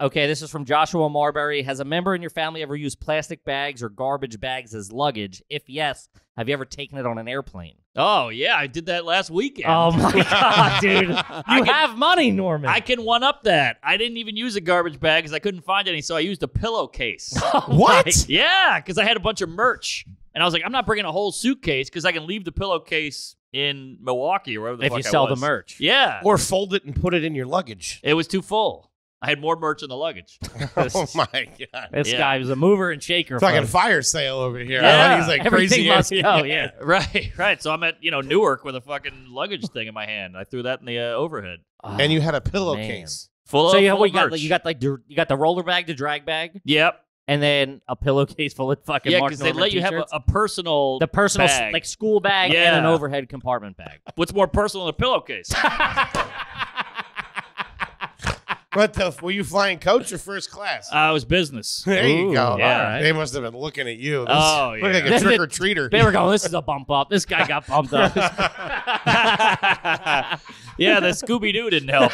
Okay, this is from Joshua Marbury. Has a member in your family ever used plastic bags or garbage bags as luggage? If yes, have you ever taken it on an airplane? Oh, yeah. I did that last weekend. Oh, my God, dude. I have money, Norman. I can one-up that. I didn't even use a garbage bag because I couldn't find any, so I used a pillowcase. What? Yeah, because I had a bunch of merch. And I was like, I'm not bringing a whole suitcase because I can leave the pillowcase in Milwaukee or wherever the fuck I was. If you sell the merch. Yeah. Or fold it and put it in your luggage. It was too full. I had more merch in the luggage. Oh, my God. This guy was a mover and shaker. It's like a fire sale over here. Yeah. He's like everything crazy. Oh, yeah. Right. So I'm at, you know, Newark with a fucking luggage thing in my hand. I threw that in the overhead. Oh, and you had a pillowcase. So you got the roller bag, the drag bag. Yep. And then a pillowcase full of fucking Mark Normand t-shirts. Yeah, because they let you have a personal bag. Like school bag and an overhead compartment bag. What's more personal than a pillowcase? What the? Were you flying coach or first class? I was business. There you go. Yeah, all right. They must have been looking at you. This looked like a trick or treater. They were going, "This is a bump up. This guy got bumped up." Yeah, the Scooby Doo didn't help.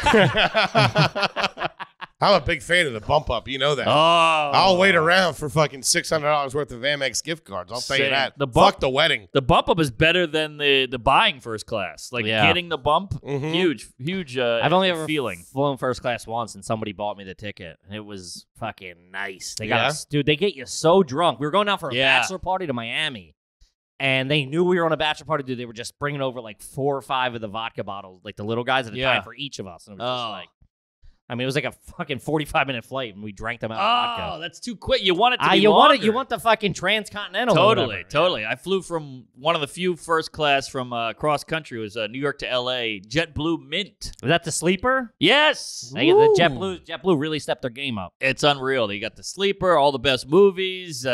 I'm a big fan of the bump up. You know that. Oh, I'll wait around for fucking $600 worth of Amex gift cards. I'll tell you that. Fuck the wedding. The bump up is better than the buying first class. Like getting the bump, huge. I've only ever flown first class once, and somebody bought me the ticket, and it was fucking nice. They got us, dude. They get you so drunk. We were going out for a bachelor party to Miami. And they knew we were on a bachelor party, dude. They were just bringing over like 4 or 5 of the vodka bottles, like the little guys at a time for each of us. And it was just like, I mean, it was like a fucking 45-minute flight, and we drank them out of vodka. Oh, that's too quick. You want it to be longer. You want the fucking transcontinental. Totally. I flew from one of the few first class from cross country. It was New York to L.A. JetBlue Mint. Was that the sleeper? Yes. The JetBlue really stepped their game up. It's unreal. They got the sleeper, all the best movies. You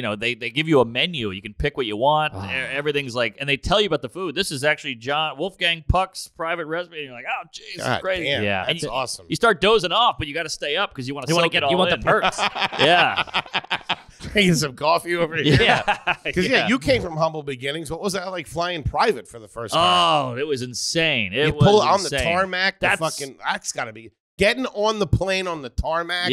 know, they give you a menu. You can pick what you want. Oh. Everything's like, and they tell you about the food. This is actually Wolfgang Puck's private recipe. And you're like, oh, jeez, it's crazy. Damn, yeah, that's awesome. You start dozing off, but you got to stay up because you want to get all in. You want the perks. Drinking some coffee over here. Yeah. Because, you came from humble beginnings. What was that like flying private for the first time? Oh, it was insane. You pull on the tarmac. That's got to be... Getting on the plane on the tarmac,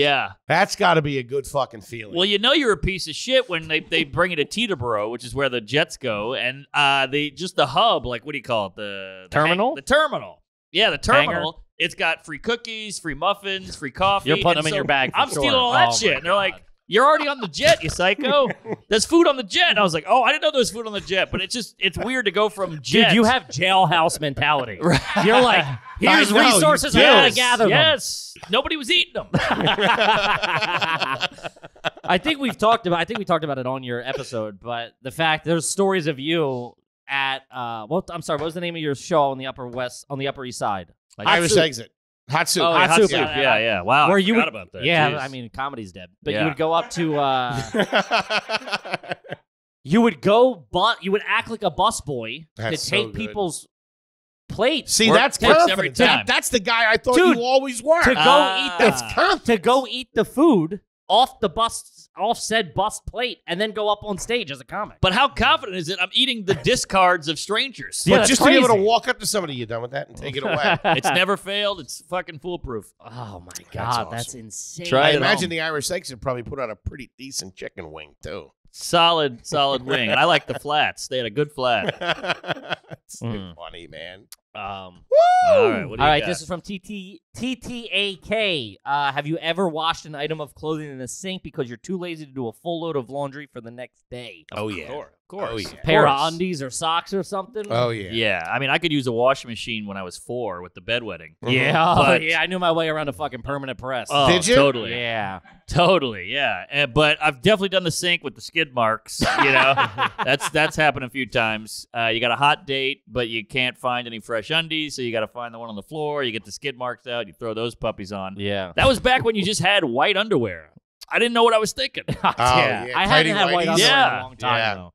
that's got to be a good fucking feeling. Well, you know you're a piece of shit when they bring you to Teterboro, which is where the jets go, and the hub, like, what do you call it? The terminal? The terminal. Yeah, the terminal. Hangar. It's got free cookies, free muffins, free coffee. You're putting them in your bag. I'm stealing all that shit. And they're like, "You're already on the jet, you psycho. There's food on the jet." And I was like, "Oh, I didn't know there was food on the jet." But it's weird to go from jet. Dude, you have jailhouse mentality. Right. You're like, "Here's resources. I gotta gather them." Yes. Nobody was eating them. I think we talked about it on your episode. But the fact there's stories of you at what was the name of your show on the Upper East Side? Like Irish Exit. Hot Soup. Hot Soup. Yeah. Wow. Where I forgot about that. Yeah, jeez. I mean, comedy's dead. But you would go up to... you would act like a busboy to take people's plates. See, that's confidence. Every time. That's the guy I thought you always were. To go eat the food off said bust plate and then go up on stage as a comic. But how confident is it? I'm eating the discards of strangers. Yeah, but just crazy. To be able to walk up to somebody, you done with that and take it away. It's never failed. It's fucking foolproof. Oh my God, that's awesome. That's insane. Try it. Imagine the Irish section probably put on a pretty decent chicken wing too. Solid wing. I like the flats. They had a good flat. It's funny, man. Woo! All right, what do you got? This is from TTAK. Have you ever washed an item of clothing in the sink because you're too lazy to do a full load of laundry for the next day? Of course. Oh, yeah. A pair of undies or socks or something? Oh, yeah. Yeah, I mean, I could use a washing machine when I was 4 with the bedwetting. Yeah, I knew my way around a fucking permanent press. Oh, did you? Totally. Yeah. Totally, yeah. But I've definitely done the sink with the skid marks, you know? That's happened a few times. You got a hot date, but you can't find any fresh undies, so you got to find the one on the floor. You get the skid marks out. You throw those puppies on. Yeah. That was back when you just had white underwear. I didn't know what I was thinking. Yeah. I hadn't had white underwear in a long time, though.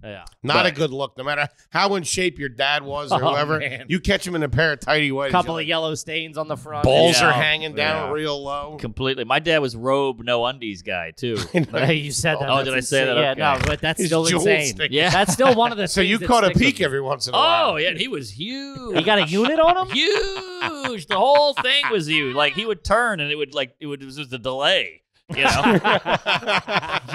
Yeah, not a good look. No matter how in shape your dad was or whoever, man. You catch him in a pair of tidy whities. Couple of yellow stains on the front. Balls are hanging down real low. Completely. My dad was robe, no undies guy too. You said that. Oh, did I say that? Okay. Yeah, no, but that's still insane. Yeah, that's still one of the. So you caught a peek every once in a while. Oh yeah, he was huge. He got a unit on him. Huge. The whole thing was huge. Like he would turn and it was just a delay. You know,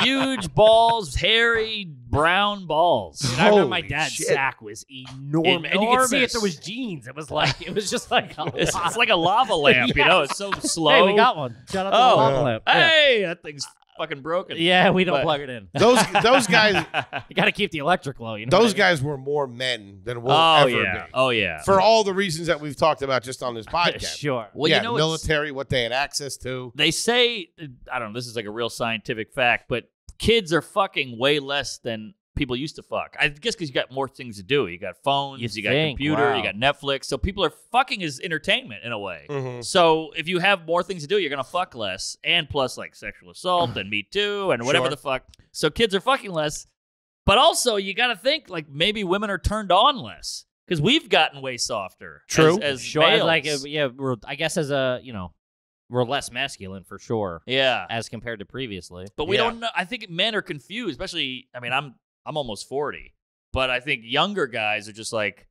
huge balls, hairy brown balls. And I remember my dad's sack was enormous, and you could see if there was jeans. It was just like a it's like a lava lamp. Yes. You know, it's so slow. Hey, we got one. Shout out to the lava lamp. Yeah. Hey, that thing's fucking broken. Yeah, we don't plug it in. Those guys, you got to keep the electric low. You know those guys were more men than we'll ever be. Oh yeah, for all the reasons that we've talked about just on this podcast. Sure. Well, yeah, you know, military, what they had access to. They say, I don't know. This is like a real scientific fact, but kids are fucking way less than people used to fuck. I guess because you got more things to do. You got phones, you got computer, you got Netflix. So people are fucking as entertainment in a way. Mm-hmm. So if you have more things to do, you're going to fuck less. And plus like sexual assault and Me Too and whatever the fuck. So kids are fucking less. But also you got to think like maybe women are turned on less because we've gotten way softer. True. As males. Like, yeah, I guess as a, you know, we're less masculine for sure. Yeah. As compared to previously. But we don't know. I think men are confused, especially, I mean, I'm almost 40, but I think younger guys are just like,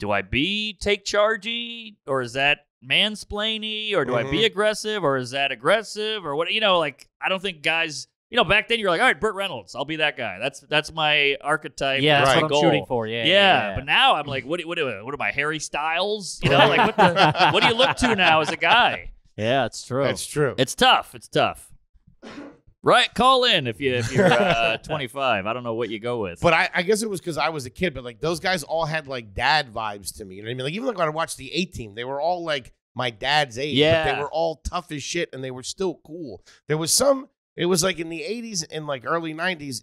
do I be take chargey, or is that mansplainy, or do I be aggressive, or is that aggressive, or what? You know, like I don't think guys. You know, back then you're like, all right, Burt Reynolds, I'll be that guy. That's my archetype. Yeah, that's what I'm shooting for. Yeah. But now I'm like, what are my Harry Styles? You know, like what do you look to now as a guy? Yeah, it's true. That's true. It's tough. It's tough. Right, call in if you're 25. I don't know what you go with. But I guess it was because I was a kid, but like those guys all had like dad vibes to me. You know what I mean? Like even like when I watched the A Team, they were all like my dad's age. Yeah. But they were all tough as shit and they were still cool. There was some, it was like in the 80s and like early 90s,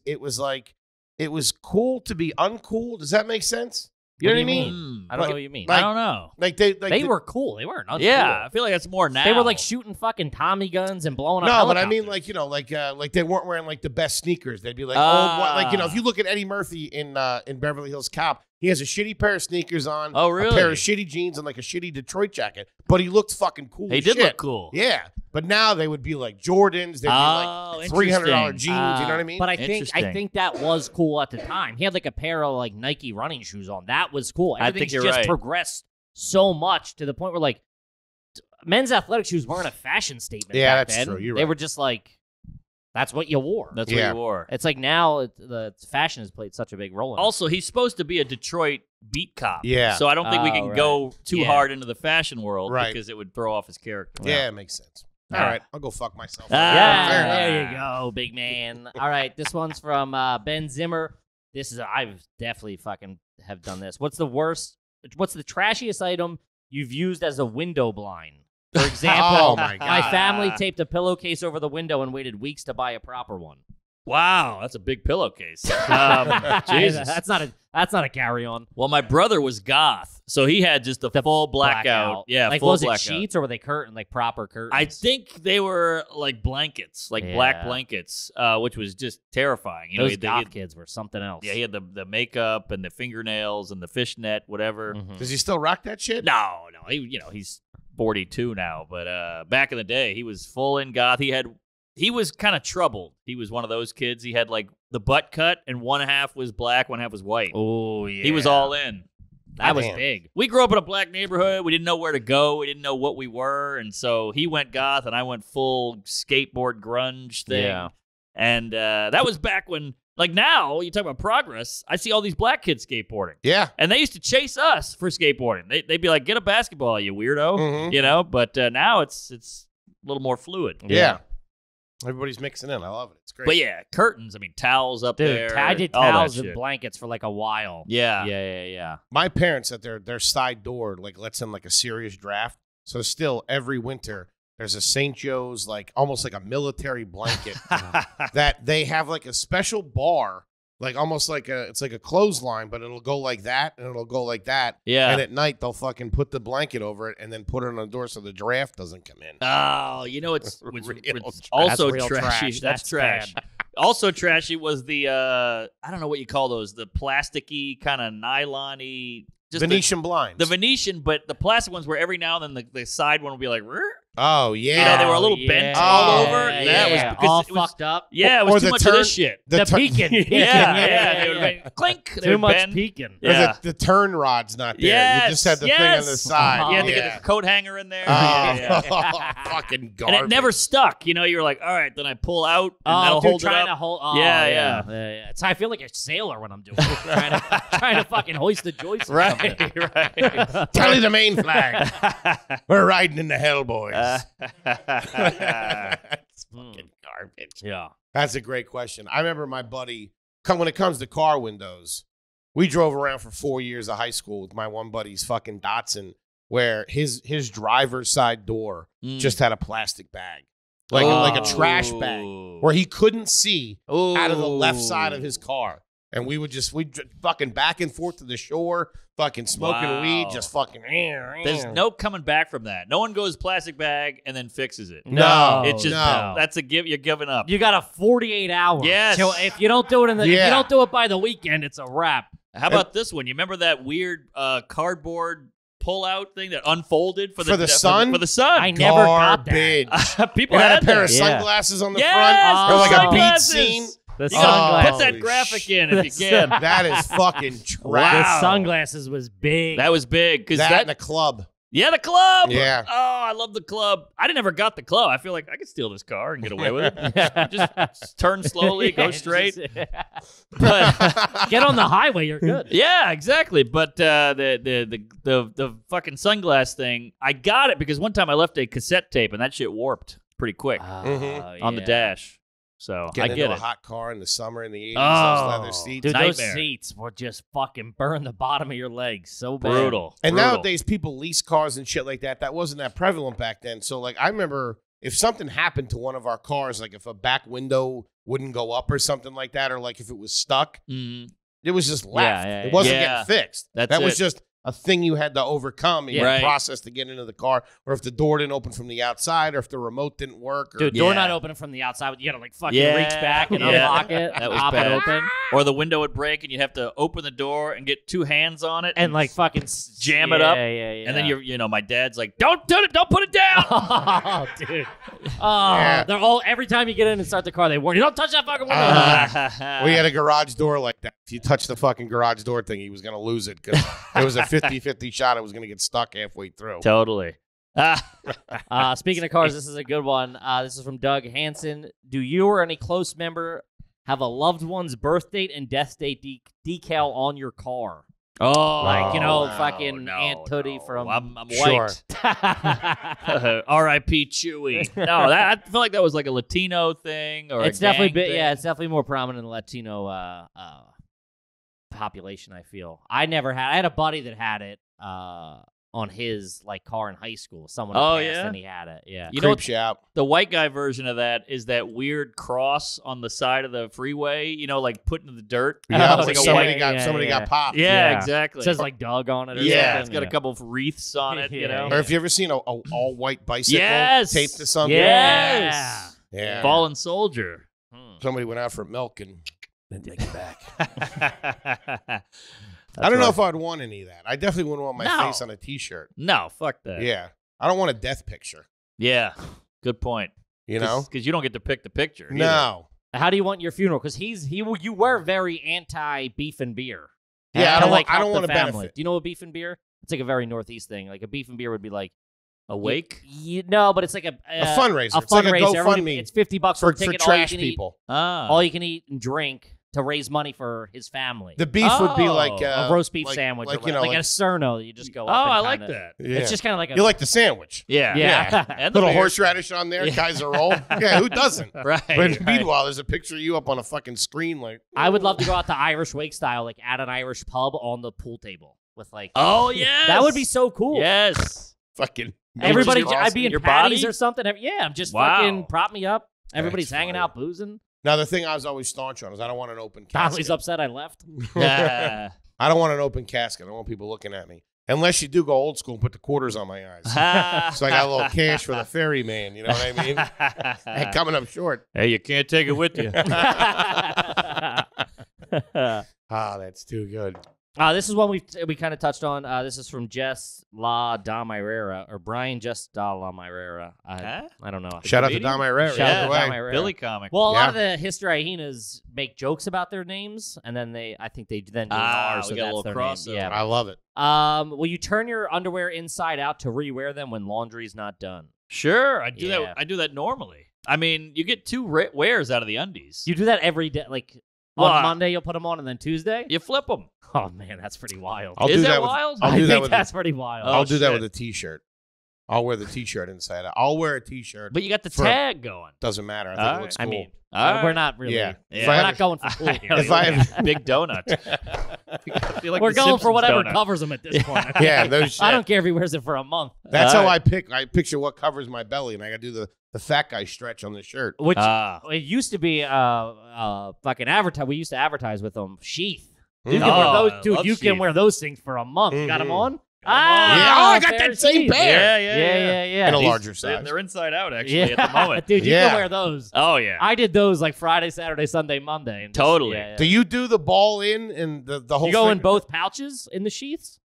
it was cool to be uncool. Does that make sense? You know what I mean? I don't know what you mean. Like, I don't know. Like they were cool. They weren't uncool. Yeah, I feel like that's more now. They were like shooting fucking Tommy guns and blowing up helicopters. No, but I mean like, you know, like they weren't wearing like the best sneakers. They'd be like, like, you know, if you look at Eddie Murphy in Beverly Hills Cop, he has a shitty pair of sneakers on, a pair of shitty jeans and like a shitty Detroit jacket, but he looked fucking cool. He did look cool. Yeah, but now they would be like Jordans, they'd be like $300 jeans, you know what I mean? But I think that was cool at the time. He had like a pair of like Nike running shoes on. That was cool. Everything's just progressed so much to the point where like men's athletic shoes weren't a fashion statement. Yeah, back that's then. True. You're right. They were just like, that's what you wore. That's what you wore. It's like now the fashion has played such a big role in it. Also, he's supposed to be a Detroit beat cop. Yeah. So I don't think we can go too hard into the fashion world because it would throw off his character. Yeah, it makes sense. All right. I'll go fuck myself. There you go, big man. All right. This one's from Ben Zimmer. This is, I've definitely fucking have done this. What's the trashiest item you've used as a window blind? For example, my family taped a pillowcase over the window and waited weeks to buy a proper one. Wow, that's a big pillowcase. Jesus, that's not a carry-on. Well, my brother was goth, so he had just the full blackout. Yeah, like full blackout. Was it sheets or were they curtain, like proper curtains? I think they were like blankets, like black blankets, which was just terrifying. You Those know, goth kids were something else. Yeah, he had the makeup and the fingernails and the fishnet, whatever. Mm-hmm. Does he still rock that shit? No. He's 42 now, but back in the day, he was full in goth. He had He was kind of troubled. He was one of those kids. He had like the butt cut, and one half was black, one half was white. Oh, yeah. He was all in. That was big. We grew up in a black neighborhood. We didn't know where to go. We didn't know what we were. And so he went goth, and I went full skateboard grunge thing. Yeah. And that was back when, like now, you talk about progress. I see all these black kids skateboarding. Yeah. And they used to chase us for skateboarding. They'd be like, get a basketball, you weirdo. Mm-hmm. You know, but now it's a little more fluid. Yeah. Everybody's mixing in. I love it. It's great. But yeah, curtains. I mean, towels up there. I did towels and blankets for like a while. Yeah. Yeah. My parents at their side door like lets in like a serious draft. So still every winter there's a St. Joe's like almost like a military blanket that they have like a special bar. Like almost like it's like a clothesline, but it'll go like that and it'll go like that. Yeah. And at night they'll fucking put the blanket over it and then put it on the door so the draft doesn't come in. Oh, you know it's also trashy. That's trash. Also trashy was the I don't know what you call those, the plasticky kind of nylon-y Venetian blinds. The Venetian, but the plastic ones where every now and then the side one will be like, rrr. Oh, yeah. You know, they were a little bent all over. That was all fucked up. Yeah, it was too much of this shit. The peeking. Yeah. They would like, clink. Too much peeking. Yeah. The turn rod's not there. Yes, you just had the thing on the side. You had to get the coat hanger in there. Oh, fucking garbage. And it never stuck. You know, you were like, all right, then I pull out, and that'll hold it up. Yeah. It's how I feel like a sailor when I'm doing it. Trying to fucking hoist the joist. Right. Tally the main flag. We're riding in the hell, boys. It's fucking garbage. Yeah. That's a great question. I remember my buddy, when it comes to car windows, we drove around for 4 years of high school with my one buddy's fucking Datsun, where his driver's side door just had a plastic bag. Like a trash bag where he couldn't see out of the left side of his car. And we would we'd fucking back and forth to the shore, fucking smoking weed, just fucking. There's no coming back from that. No one goes plastic bag and then fixes it. No. It's just, that's a give. You're giving up. You got a 48 hours. Yes. So if you don't do it if you don't do it by the weekend, it's a wrap. How about this one? You remember that weird cardboard pull-out thing that unfolded for the sun? For the sun. I never got that. People had a pair of sunglasses on the front. Or like a beat scene. The sunglasses. Put that graphic in if you can. That is fucking trash. Wow. The sunglasses was big. That was big. That and the club. Yeah, the club. Yeah. Oh, I love the club. I never got the club. I feel like I could steal this car and get away with it. Just turn slowly, go straight. But get on the highway, you're good. Yeah, exactly. But the fucking sunglass thing, I got it because one time I left a cassette tape and that shit warped pretty quick on the dash. So Getting into a hot car in the summer in the 80s, those leather seats. Dude, those seats were just fucking burn the bottom of your legs. So bad. Brutal. And nowadays, people lease cars and shit like that. That wasn't that prevalent back then. So, like, I remember if something happened to one of our cars, like if a back window wouldn't go up or something like that, or like if it was stuck, it was just left. Yeah, it wasn't getting fixed. That was just a thing you had to overcome in your process to get into the car, or if the door didn't open from the outside, or if the remote didn't work. Or dude, door not opening from the outside, you got to like fucking reach back and unlock it, that was pop it open. Or the window would break and you'd have to open the door and get two hands on it and like fucking jam it up. Yeah. And then my dad's like, don't do it, don't put it down. Oh, dude. Oh, they're all, every time you get in and start the car, they warn you, don't touch that fucking window. We had a garage door like that. If you touched the fucking garage door thing, he was going to lose it because it was a 50-50 shot. It was going to get stuck halfway through. Totally. Speaking of cars, this is a good one. This is from Doug Hansen. Do you or any close member have a loved one's birth date and death date decal on your car? Oh, like, you know, fucking Aunt Tootie from... I'm white. R.I.P. Chewy. No, I feel like that was like a Latino thing or it's a definitely gang thing. Yeah, it's definitely more prominent in Latino population, I feel. I had a buddy that had it on his like car in high school. Someone passed and he had it. Yeah. You know, the white guy version of that is that weird cross on the side of the freeway, you know, like put in the dirt. Yeah, like somebody got popped. Yeah, exactly. It says like dog on it or something. It's got a couple of wreaths on it, you know. Or have you ever seen a all white bicycle taped to something? Yes. Yeah. Fallen soldier. Somebody went out for milk and then take it back. That's I don't know if I'd want any of that. I definitely wouldn't want my face on a T-shirt. No, fuck that. Yeah. I don't want a death picture. Yeah. Good point. You know, because you don't get to pick the picture. No. Either. How do you want your funeral? Because you were very anti beef and beer. Yeah, I don't want to benefit. Do you know a beef and beer? It's like a very Northeast thing. Like a beef and beer would be like a wake. No, but it's like a fundraiser. It's like a GoFundMe. It's $50 for a ticket, for trash people. All you can eat and drink to raise money for his family. The beef would be like a roast beef sandwich, like, or you know, like a Cerno. You just go. I like that. Yeah. It's just kind of like you like the sandwich. Yeah. And little horseradish on there, Kaiser roll. Yeah, who doesn't? But meanwhile, there's a picture of you up on a fucking screen. Like, I would love to go out to Irish wake style, like at an Irish pub on the pool table with like. Oh yeah, that would be so cool. Yes. Fucking everybody. Awesome. I'd be in your patties body? Or something. Yeah, I'm just fucking prop me up. Everybody's hanging out, boozing. Now, the thing I was always staunch on is I don't want an open casket. Donnelly's upset I left. I don't want an open casket. I don't want people looking at me. Unless you do go old school and put the quarters on my eyes. So I got a little cash for the ferryman. You know what I mean? And coming up short. Hey, you can't take it with you. That's too good. This is one we kind of touched on. This is from Jess La Damirera, or Brian Jess Da La Mirera. I don't know. Shout out to Damirera. Shout out to Damirera. Billy comic. Well, a lot of the history hyenas make jokes about their names, and then I think they then do ours. So that's their name. Yeah, I love it. Will you turn your underwear inside out to rewear them when laundry's not done? Sure, I do that. I do that normally. I mean, you get two wears out of the undies. You do that every day, like. Well, on Monday, you'll put them on, and then Tuesday? You flip them. Oh, man, that's pretty wild. Is that wild? I think that's pretty wild. I'll do that with a T-shirt. I'll wear the T-shirt inside out. I'll wear a T-shirt. But you got the tag going. Doesn't matter. I think it looks cool. I mean, we're not really. Yeah. We're not going for cool. If I have big donut. Like we're going for whatever covers them at this point. Yeah, those shit. I don't care if he wears it for a month. That's how I pick. I picture what covers my belly, and I got to do the fat guy stretch on the shirt. Which it used to be fucking advertise. We used to advertise with them. Sheath. Dude, you can wear those things for a month. Mm-hmm. Got them on? I got that same pair. Yeah. In a larger size. They're inside out, actually, at the moment. Dude, you can wear those. Oh, yeah. I did those like Friday, Saturday, Sunday, Monday. And totally. Do you do the ball in and the whole thing? You go in both pouches in the sheaths?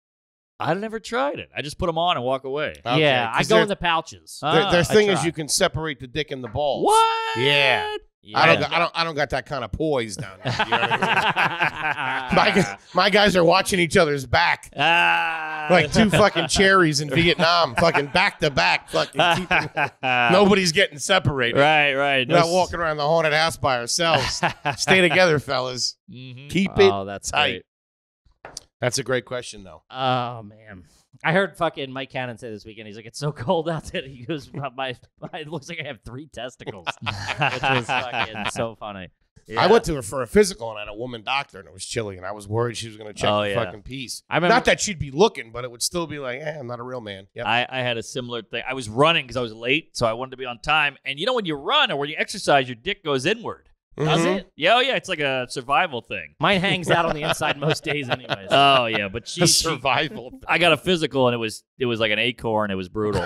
I've never tried it. I just put them on and walk away. Okay, yeah, I go in the pouches. Their thing is you can separate the dick and the balls. What? Yeah. I don't got that kind of poise down there. You know what I mean? my guys are watching each other's back. Like two fucking cherries in Vietnam, fucking back to back. Fucking nobody's getting separated. Right. We're not walking around the haunted house by ourselves. Stay together, fellas. Mm-hmm. Keep it tight. Great. That's a great question, though. Oh, man. I heard fucking Mike Cannon say this weekend, he's like, it's so cold out that he goes, it looks like I have 3 testicles. Which was fucking so funny. Yeah. I went to her for a physical, and I had a woman doctor, and it was chilly, and I was worried she was going to check the fucking piece. I remember, not that she'd be looking, but it would still be like, I'm not a real man. Yep. I had a similar thing. I was running because I was late, so I wanted to be on time. And you know when you run or when you exercise, your dick goes inward. Does it? Yeah, it's like a survival thing. Mine hangs out on the inside most days anyways. Oh, yeah, but survival. I got a physical, and it was like an acorn. It was brutal.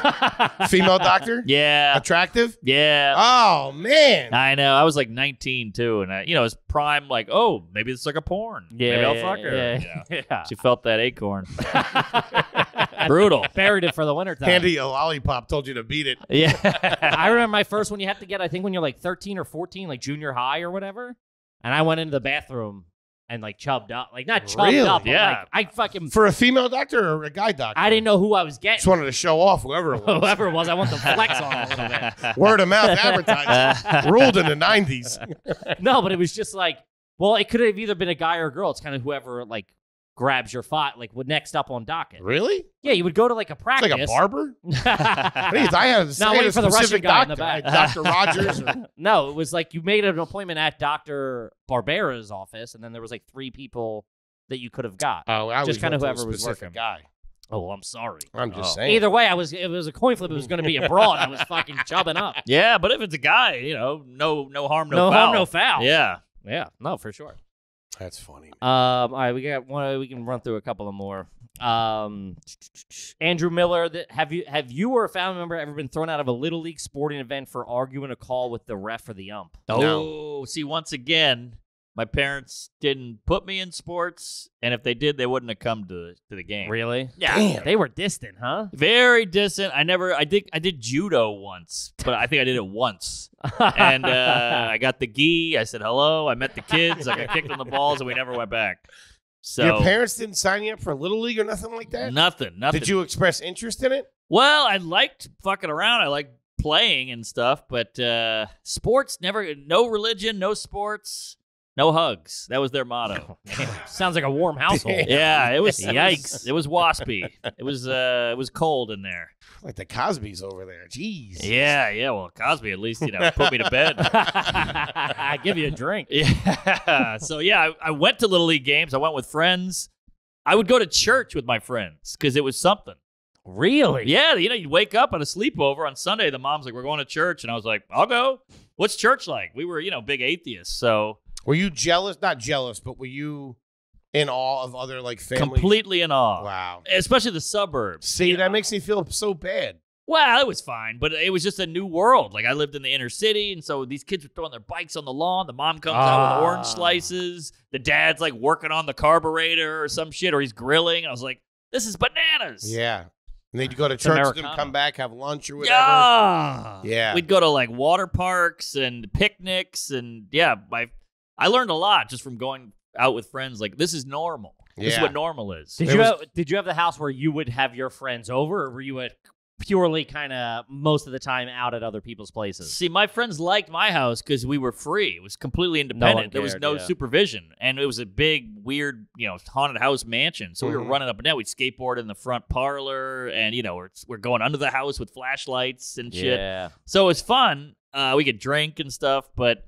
Female doctor? Yeah. Attractive? Yeah. Oh, man. I know. I was like 19, too, and I it's prime, like, oh, maybe it's like a porn. Yeah, maybe I'll fuck her. Yeah. She felt that acorn. Brutal. Buried it for the wintertime. Handy a lollipop, told you to beat it. Yeah. I remember my first one you have to get, I think when you're like 13 or 14, like junior high or whatever. And I went into the bathroom and like chubbed up. Like not chubbed up. Yeah. Like, I fucking. For a female doctor or a guy doctor? I didn't know who I was getting. Just wanted to show off whoever it was. Whoever it was. I want the flex on a little bit. Word of mouth advertising. Ruled in the 90s. No, but it was just like, well, it could have either been a guy or a girl. It's kind of whoever like. Grabs your file, like what next up on docket. Really? Yeah, you would go to like a practice. It's like a barber? Please, I have not waiting for the Russian guy in the back. Dr. Rogers? No, it was like you made an appointment at Dr. Barbera's office, and then there was like 3 people that you could have got. Oh, I just kind of whoever was working. Guy. Oh, well, I'm sorry. I'm just saying. Either way, it was a coin flip. It was going to be abroad. I was fucking chubbing up. Yeah, but if it's a guy, you know, no harm, no foul. No harm, no foul. Yeah, no, for sure. That's funny. All right, we got one. We can run through a couple of more. Andrew Miller, have you or a family member ever been thrown out of a Little League sporting event for arguing a call with the ref or the ump? Oh, no. See, once again, My parents didn't put me in sports, and if they did, they wouldn't have come to the game. Really? Yeah. Damn. They were distant, huh? Very distant. I did judo once, but I think I did it once. And I got the gi. I said hello. I met the kids. I got kicked on the balls, and we never went back. So your parents didn't sign you up for Little League or nothing like that? Nothing. Did you express interest in it? Well, I liked fucking around. I liked playing and stuff, but sports never. No religion, no sports. No hugs. That was their motto. Sounds like a warm household. Yeah, it was. Yikes! It was waspy. It was cold in there. Like the Cosby's over there. Jeez. Yeah. Well, Cosby at least put me to bed. I give you a drink. Yeah. So I went to Little League games. I went with friends. I would go to church with my friends because it was something. Really? Yeah. You'd wake up on a sleepover on Sunday. The mom's like, "We're going to church," and I was like, "I'll go." What's church like? We were, big atheists, so. Were you jealous? Not jealous, but were you in awe of other, families? Completely in awe. Wow. Especially the suburbs. See, that makes me feel so bad. Well, it was fine, but it was just a new world. I lived in the inner city, and so these kids were throwing their bikes on the lawn. The mom comes out with orange slices. The dad's, working on the carburetor or some shit, or he's grilling. I was like, this is bananas. Yeah. And they'd go to church with them, come back, have lunch or whatever. Yeah. Yeah. We'd go to, water parks and picnics, and, I learned a lot just from going out with friends. This is normal. Yeah. This is what normal is. Did you have the house where you would have your friends over, or were you purely kind of most of the time out at other people's places? See, my friends liked my house because we were free. It was completely independent. No one cared, there was no supervision, and it was a big, weird, haunted house mansion. So we were running up and down. We'd skateboard in the front parlor, and we're going under the house with flashlights and shit. Yeah. So it was fun. We could drink and stuff, but.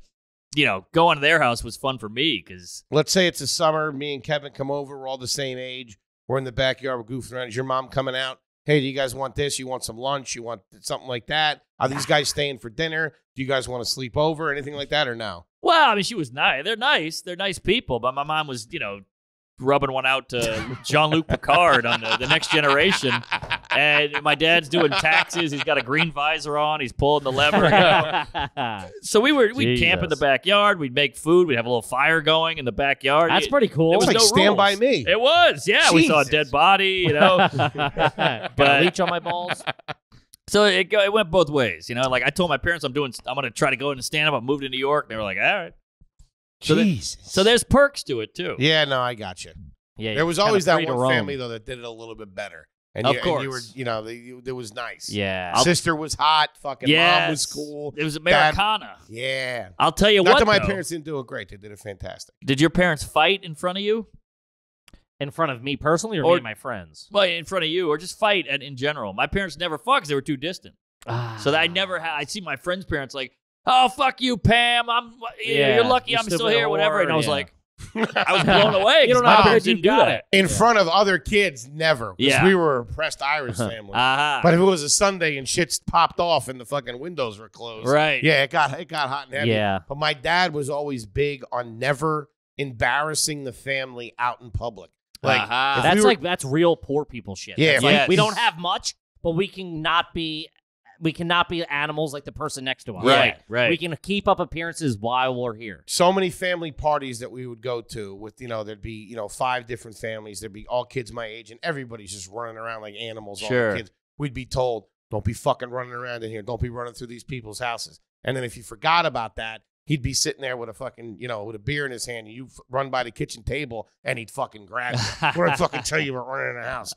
Going to their house was fun for me because... Let's say it's the summer. Me and Kevin come over. We're all the same age. We're in the backyard. We're goofing around. Is your mom coming out? Hey, do you guys want this? You want some lunch? You want something like that? Are these guys staying for dinner? Do you guys want to sleep over? Anything like that or no? Well, I mean, she was nice. They're nice. They're nice people. But my mom was, rubbing one out to Jean-Luc Picard on the Next Generation. And my dad's doing taxes. He's got a green visor on. He's pulling the lever. So we'd camp in the backyard. We'd make food. We'd have a little fire going in the backyard. That's pretty cool. It was Stand By Me. It was. Yeah, Jesus. We saw a dead body, Got a leech on my balls. So it went both ways, I told my parents I'm going to try to go into stand-up. I moved to New York. They were like, all right. So there's perks to it, too. Yeah, no, I got you. Yeah, there was always that one family, though, that did it a little bit better. And of course. And it was nice. Yeah. Sister was hot. Fucking mom was cool. It was Americana. Dad, yeah. I'll tell you what, though. Not that my parents didn't do it great. They did it fantastic. Did your parents fight in front of you? In front of me personally or me and my friends? Well, in front of you or just fight in general. My parents never fought because they were too distant. So I never had. I'd see my friends' parents like, oh, fuck you, Pam. You're lucky I'm still here, whatever. And I was like. I was blown away. You don't know how parents didn't do that. In front of other kids, never. Because we were a repressed Irish family. But if it was a Sunday and shit's popped off and the fucking windows were closed. Right. Yeah, it got hot and heavy. Yeah. But my dad was always big on never embarrassing the family out in public. That's real poor people shit. Yeah. We don't have much, but we cannot be animals like the person next to us. Right. We can keep up appearances while we're here. So many family parties that we would go to with, there'd be, 5 different families. There'd be all kids my age, and everybody's just running around like animals. Sure. All the kids. We'd be told, don't be fucking running around in here. Don't be running through these people's houses. And then if you forgot about that, he'd be sitting there with a fucking, with a beer in his hand, and you run by the kitchen table, and he'd fucking grab you. We're gonna fucking tell you we're running in the house.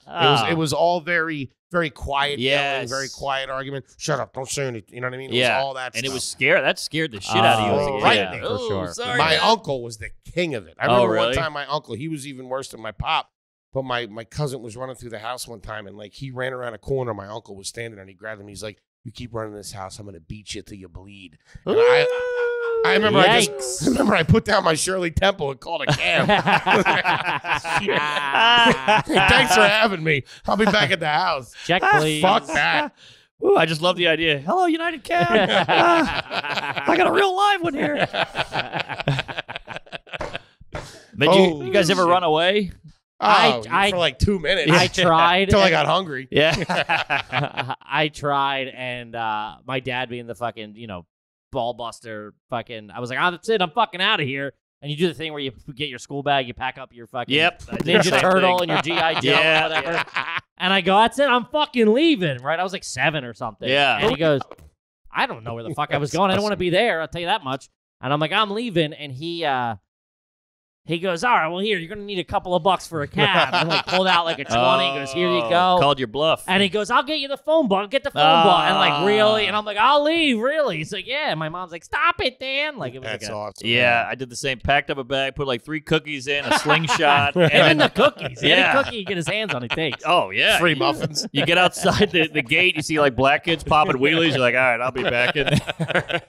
It was all very, very quiet. Yeah, very quiet argument. Shut up! Don't say anything. You know what I mean? It was all that. And stuff. It was scary. That scared the shit out of you. Right? Yeah, for sure. Sorry, my uncle was the king of it. I remember one time my uncle. He was even worse than my pop. But my cousin was running through the house one time, and he ran around a corner. My uncle was standing there, and he grabbed him. He's like, "You keep running this house, I'm gonna beat you till you bleed." And I remember I put down my Shirley Temple and called a cab. Thanks for having me. I'll be back at the house. Check, please. Fuck that. Ooh, I just love the idea. Hello, United Cab. I got a real live one here. You guys ever run away? I for 2 minutes. I tried. Until I got hungry. Yeah. I tried, and my dad being the fucking, ball buster fucking, I was like, oh, that's it, I'm fucking out of here. and you do the thing where you get your school bag, you pack up your fucking Ninja Turtle and your G.I. Joe or whatever. Yeah. And I go, that's it, I'm fucking leaving, right? I was like 7 or something. Yeah. And he goes, I don't know where the fuck I was going. I don't want to be there, I'll tell you that much. And I'm like, I'm leaving. And he goes, all right, well, here, you're going to need a couple of bucks for a cab. And like pulled out like a 20. He goes, here you go. Called your bluff. And he goes, I'll get you the phone book. Get the phone book. And like, really? And I'm like, I'll leave, really? He's like, yeah. And my mom's like, stop it, Dan. Like, it was awesome. Yeah, man. I did the same. Packed up a bag, put like 3 cookies in, a slingshot. And then the cookies. Any cookie you get his hands on, he takes. Oh, yeah. Free muffins. You get outside the gate, you see like black kids popping wheelies. You're like, all right, I'll be back in there.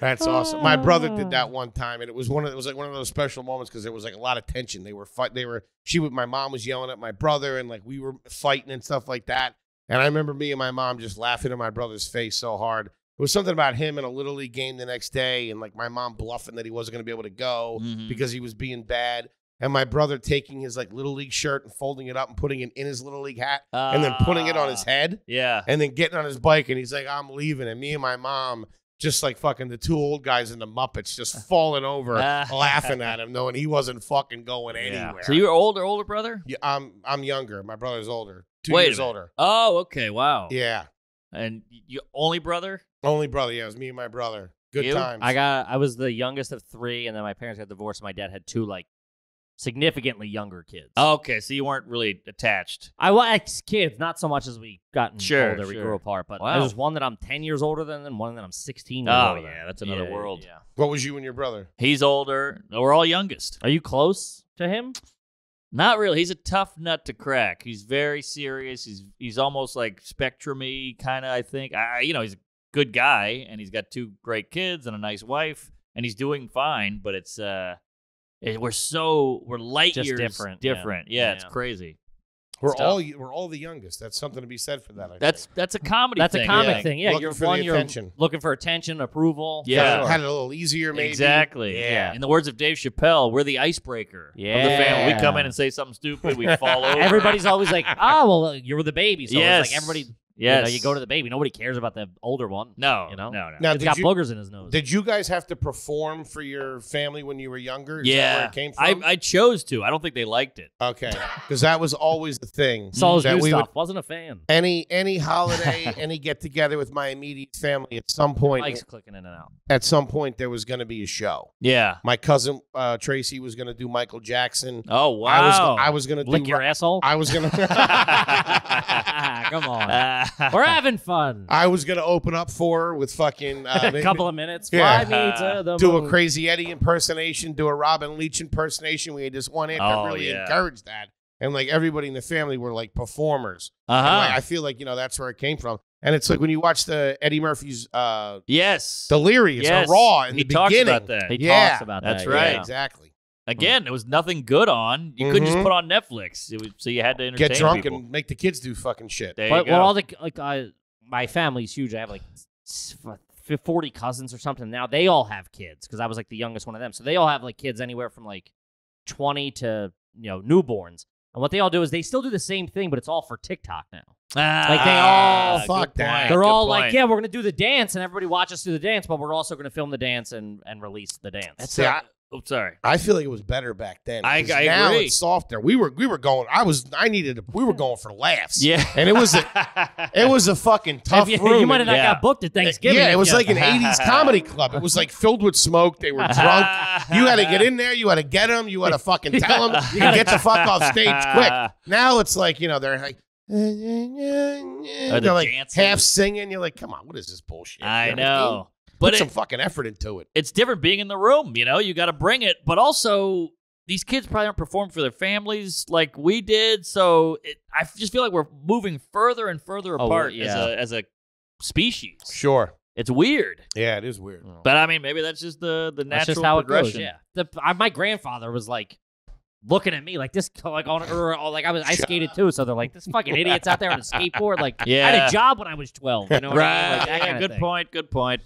That's awesome. My brother did that one time, and it was like one of those special moments because there was like a lot of tension. My mom was yelling at my brother, and like we were fighting and stuff like that. And I remember me and my mom just laughing in my brother's face so hard. It was something about him in a Little League game the next day, and like my mom bluffing that he wasn't going to be able to go because he was being bad. And my brother taking his like Little League shirt and folding it up and putting it in his Little League hat and then putting it on his head. Yeah. And then getting on his bike, and he's like, I'm leaving. And me and my mom, just like fucking the 2 old guys in the Muppets, just falling over, laughing at him, knowing he wasn't fucking going anywhere. So you're older brother? Yeah, I'm younger. My brother's older. 2 years older. Oh, okay. Wow. Yeah. And you only brother? Only brother. Yeah, it was me and my brother. Good times. I was the youngest of 3, and then my parents got divorced. And my dad had 2 like significantly younger kids. Oh, okay, so you weren't really attached. I was kids, not so much as we got older. We grew apart, but there's one that I'm 10 years older than, and one that I'm 16 years older. Oh, yeah, that's another world. Yeah. What was you and your brother? He's older. We're all youngest. Are you close to him? Not really. He's a tough nut to crack. He's very serious. He's almost like spectrum-y kind of, I think. You know, he's a good guy, and he's got 2 great kids and a nice wife, and he's doing fine, but it's... We're light years different. Yeah, it's crazy. We're all the youngest. That's something to be said for that. That's a comedy. That's a comic thing. Yeah, you're looking for attention, approval. Yeah, had it a little easier maybe. Exactly. Yeah. In the words of Dave Chappelle, we're the icebreaker of the family. We come in and say something stupid, we fall over. Everybody's always like, oh, well, you're the baby, so it's like everybody. Yeah, you know, you go to the baby. Nobody cares about the older one. No, you know, no. Now, he's got boogers in his nose. Did you guys have to perform for your family when you were younger? Is that where it came from? I chose to. I don't think they liked it. Okay, because that was always the thing. Wasn't a fan. Any holiday, any get together with my immediate family. At some point, Mike's clicking in and out. At some point, there was going to be a show. Yeah, my cousin Tracy was going to do Michael Jackson. Oh wow! I was going to lick your asshole. I was going to. Come on. We're having fun. I was going to open up for her with fucking... a couple of minutes. Yeah. Do a Crazy Eddie impersonation. Do a Robin Leach impersonation. We had this one aunt that really encouraged that. And like everybody in the family were like performers. And, like, I feel like, you know, that's where it came from. And it's like when you watch the Eddie Murphy's Delirious or Raw in the beginning. He talks about that. That's right. Yeah, exactly. Again, it was nothing good on. You couldn't just put on Netflix. So you had to entertain people. Get drunk and make the kids do fucking shit. But well, all the like, my family's huge. I have like 40 cousins or something. Now they all have kids because I was like the youngest one of them. So they all have like kids anywhere from like 20 to newborns. And what they all do is they still do the same thing, but it's all for TikTok now. Like they all fuck that. They're all like, yeah, we're gonna do the dance, and everybody watches through the dance, but we're also gonna film the dance and release the dance. That's it. Oh, sorry. I feel like it was better back then. I now agree. It's softer. We were going. We were going for laughs. Yeah, and it was a fucking tough room. You might have not got booked at Thanksgiving. Yeah, it was like an '80s comedy club. It was like filled with smoke. They were drunk. You had to get in there. You had to get them. You had to fucking tell them. You gotta get the fuck off stage quick. Now it's like they're like. They're like dancing? Half singing. You're like, come on, what is this bullshit? I know. Put some fucking effort into it. It's different being in the room, you know? You got to bring it. But also, these kids probably aren't performing for their families like we did. So I just feel like we're moving further and further apart as a species. Sure. It's weird. Yeah, it is weird. But, I mean, maybe that's just the natural progression. It goes, yeah. My grandfather was like, looking at me like this, like on like I skated too, so they're like this fucking idiot's out there on a skateboard. Like I had a job when I was 12. You know what I mean? Like, that kind of thing. Point. Good point.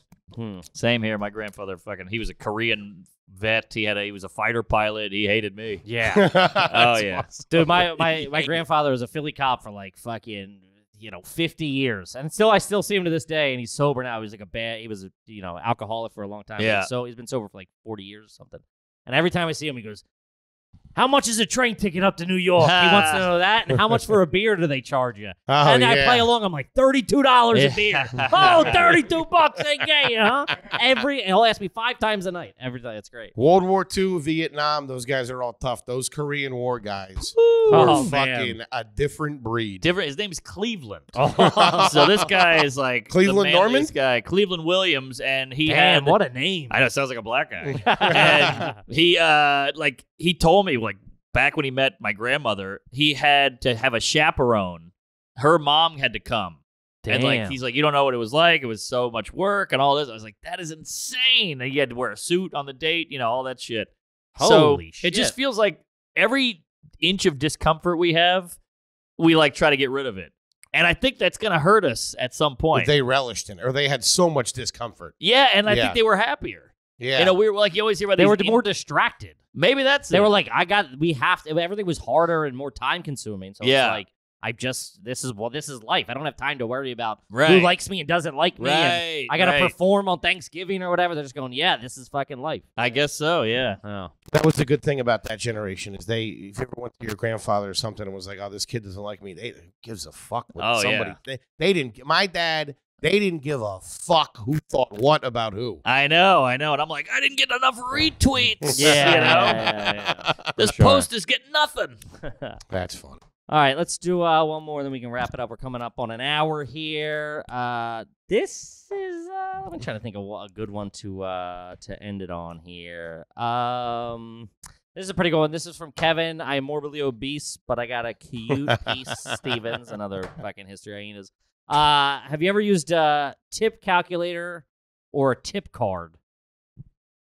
Same here. My grandfather he was a Korean vet. He was a fighter pilot. He hated me. Yeah. Dude, my grandfather was a Philly cop for like fucking. you know, 50 years. And still, I still see him to this day, and he's sober now. He's like a bad, he was, you know, alcoholic for a long time. Yeah. So he's been sober for like 40 years or something. And every time I see him, he goes, how much is a train ticket up to New York? He wants to know that. And how much for a beer do they charge you? Oh, and I play along. I'm like, $32 a beer. Oh, $32 a day, huh? He'll ask me 5 times a night. Every time. That's great. World War II, Vietnam, those guys are all tough. Those Korean War guys were fucking a different breed. Different. His name's Cleveland. Oh. So this guy is like Cleveland Norman? Guy, Cleveland Williams. And he damn, had, what a name. I know. Sounds like a black guy. And he told me, like, back when he met my grandmother, he had to have a chaperone. Her mom had to come. Damn. And, like, he's like, you don't know what it was like. It was so much work and all this. I was like, that is insane. And he had to wear a suit on the date, you know, all that shit. Holy shit. It just feels like every inch of discomfort we have, we, like, try to get rid of it. And I think that's going to hurt us at some point. But they relished in it, or they had so much discomfort. Yeah, and I think they were happier. Yeah. You know, we were like, you always hear about these. They were more distracted. Maybe that's They were like, everything was harder and more time consuming. So it's like, this is life. I don't have time to worry about who likes me and doesn't like me. And I got to perform on Thanksgiving or whatever. They're just going, yeah, this is fucking life. I guess so, yeah. Oh. That was the good thing about that generation is if you ever went to your grandfather or something and was like, oh, this kid doesn't like me, they gives a fuck what somebody. Yeah. They didn't, my dad. They didn't give a fuck who thought what about who. I know. And I'm like, I didn't get enough retweets. Yeah. This post is getting nothing. That's fun. All right, let's do one more, then we can wrap it up. We're coming up on an hour here. This is, I'm trying to think of a good one to end it on here. This is a pretty good one. This is from Kevin. I am morbidly obese, but I got a cute piece. Stevens, another fucking history hyenas. Have you ever used a tip calculator or a tip card?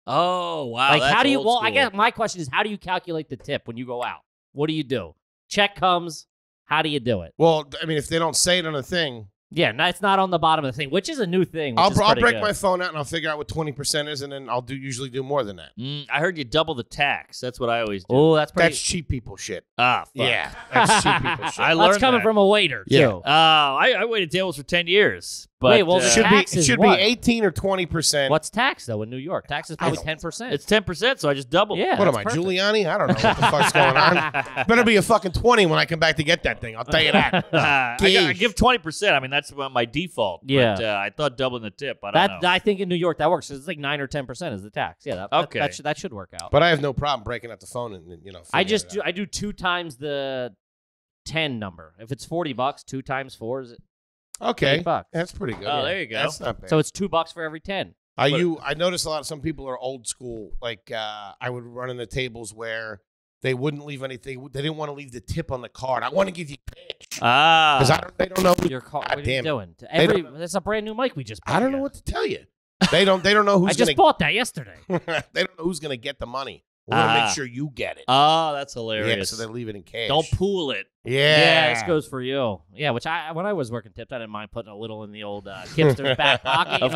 Oh, wow. Like, how do you, well, school. I guess my question is, how do you calculate the tip when you go out? What do you do? Check comes. How do you do it? Well, I mean, if they don't say it on a thing. Yeah, it's not on the bottom of the thing, which is a new thing. I'll break my phone out and I'll figure out what 20% is, and then I'll usually do more than that. I heard you double the tax. That's what I always do. Oh, that's pretty. That's cheap people shit. Ah, fuck. Yeah, that's cheap people shit. I learned that's coming from a waiter too. Oh, I waited tables for 10 years. But wait, well, it should be 18 or 20%. What's tax though in New York? Tax is probably 10%. It's 10%, so I just doubled. Yeah, what am I, Giuliani? I don't know what the fuck's going on. Better be a fucking 20 when I come back to get that thing. I'll tell you that. I give 20%. I mean, that's my default. Yeah, but, I thought doubling the tip. I don't know. I think in New York that works. It's like 9 or 10% is the tax. Yeah, that should work out. But I have no problem breaking up the phone and I do 2 times the 10 number. If it's $40, 2 times 4 is it. Okay, that's pretty good. Oh, there you go. That's not bad. So it's $2 for every 10. I notice a lot of some people are old school. Like I would run in the tables where they wouldn't leave anything. They didn't want to leave the tip on the card. I want to give you cash. Because they don't know your card. What are you doing? That's a brand new mic we just bought. I don't know what to tell you. They don't know who's. I just bought that yesterday. They don't know who's going to get the money. We want to make sure you get it. Oh, that's hilarious. Yeah, so they leave it in cash. Don't pool it. Yeah. Yeah, this goes for you. Yeah, which when I was working tips, I didn't mind putting a little in the old hipster's back pocket. Of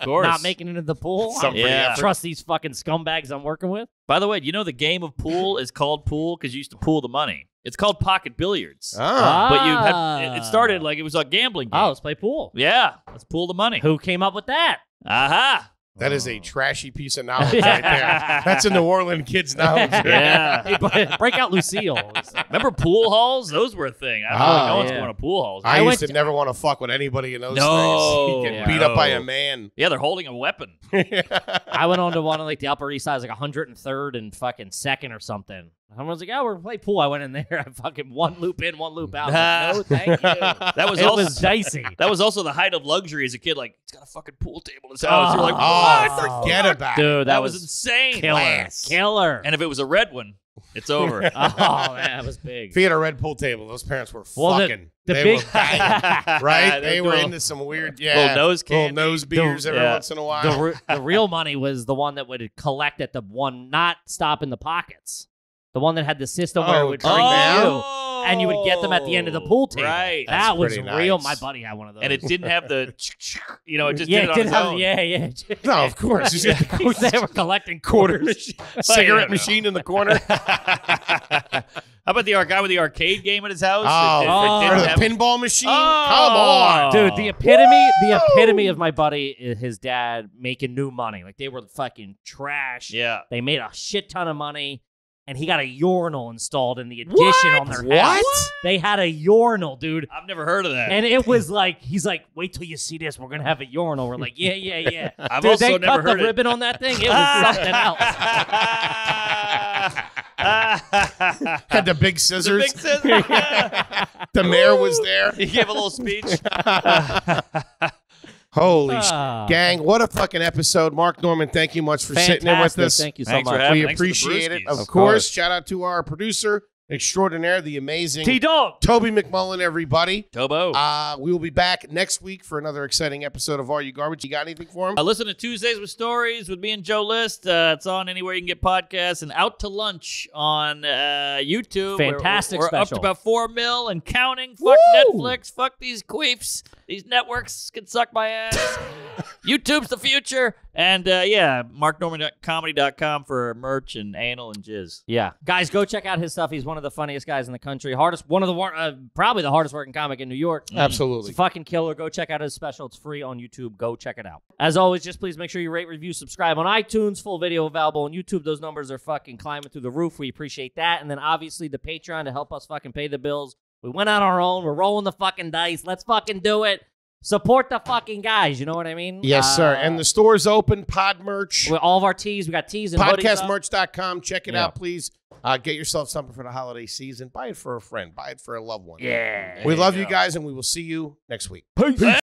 course. Not making it into the pool. I trust these fucking scumbags I'm working with. By the way, do you know the game of pool is called pool because you used to pool the money? It's called pocket billiards. Oh. But it started like it was a gambling game. Oh, let's play pool. Yeah, let's pool the money. Who came up with that? Aha. That is a trashy piece of knowledge right there. That's a New Orleans kid's knowledge. Yeah. Hey, break out Lucille. Remember pool halls? Those were a thing. I don't know. No one's going to pool halls. I used to never want to fuck with anybody in those things. You get beat up by a man. Yeah, they're holding a weapon. I went on to one of like the Upper East Side, like 103rd and fucking 2nd or something. I was like, oh, we're going to play pool. I went in there. I fucking one loop in, one loop out. Like, no, thank you. It was dicey. That was also the height of luxury as a kid. Like, it's got a fucking pool table in his house. You're like, what? Forget about it. Dude, that was insane. Killer. And if it was a red one, it's over. Oh, man, that was big. If he had a red pool table, those parents were fucking. They were banging, right? They were into some weird, little nose beers every once in a while. The real money was the one that would collect at the one, not stop in the pockets. The one that had the system where it would drink you, and you would get them at the end of the pool table. Right. That was real. Nice. My buddy had one of those. And it didn't have the, it just did it on its own. Yeah. No, of course. They were collecting quarters. Cigarette machine in the corner. How about the guy with the arcade game at his house? The pinball machine? Oh. Come on. Dude, the epitome of my buddy is his dad making new money. Like, they were fucking trash. Yeah. They made a shit ton of money. And he got a urinal installed in the addition on their house. What? They had a urinal, dude. I've never heard of that. And it was like, he's like, wait till you see this. We're going to have a urinal. We're like, yeah, yeah, yeah. I've dude, also they never cut heard the it. Ribbon on that thing. It was something else. Had the big scissors. The big scissors. Yeah. The mayor was there. He gave a little speech. Holy gang, what a fucking episode. Mark Normand, thank you much for sitting in with us. Thank you so much. We appreciate it. Of course. Shout out to our producer extraordinaire, the amazing T-Dog, Toby McMullen, everybody. Tobo. We will be back next week for another exciting episode of Are You Garbage? You got anything for him? Listen to Tuesdays with Stories with me and Joe List. It's on anywhere you can get podcasts, and Out to Lunch on YouTube. Fantastic we're up to about $4 million and counting. Fuck Woo! Netflix. Fuck these queefs. These networks can suck my ass. YouTube's the future. And yeah, marknormandcomedy.com for merch and anal and jizz. Yeah. Guys, go check out his stuff. He's one of the funniest guys in the country. Probably the hardest working comic in New York. Absolutely. He's a fucking killer. Go check out his special. It's free on YouTube. Go check it out. As always, just please make sure you rate, review, subscribe on iTunes. Full video available on YouTube. Those numbers are fucking climbing through the roof. We appreciate that. And then obviously the Patreon to help us fucking pay the bills. We went on our own. We're rolling the fucking dice. Let's fucking do it. Support the fucking guys. You know what I mean? Yes, sir. And the store's open. Pod merch. All of our tees. We got tees and Podcastmerch.com. Check it out, please. Get yourself something for the holiday season. Buy it for a friend. Buy it for a loved one. Yeah. We love you guys, and we will see you next week. Peace.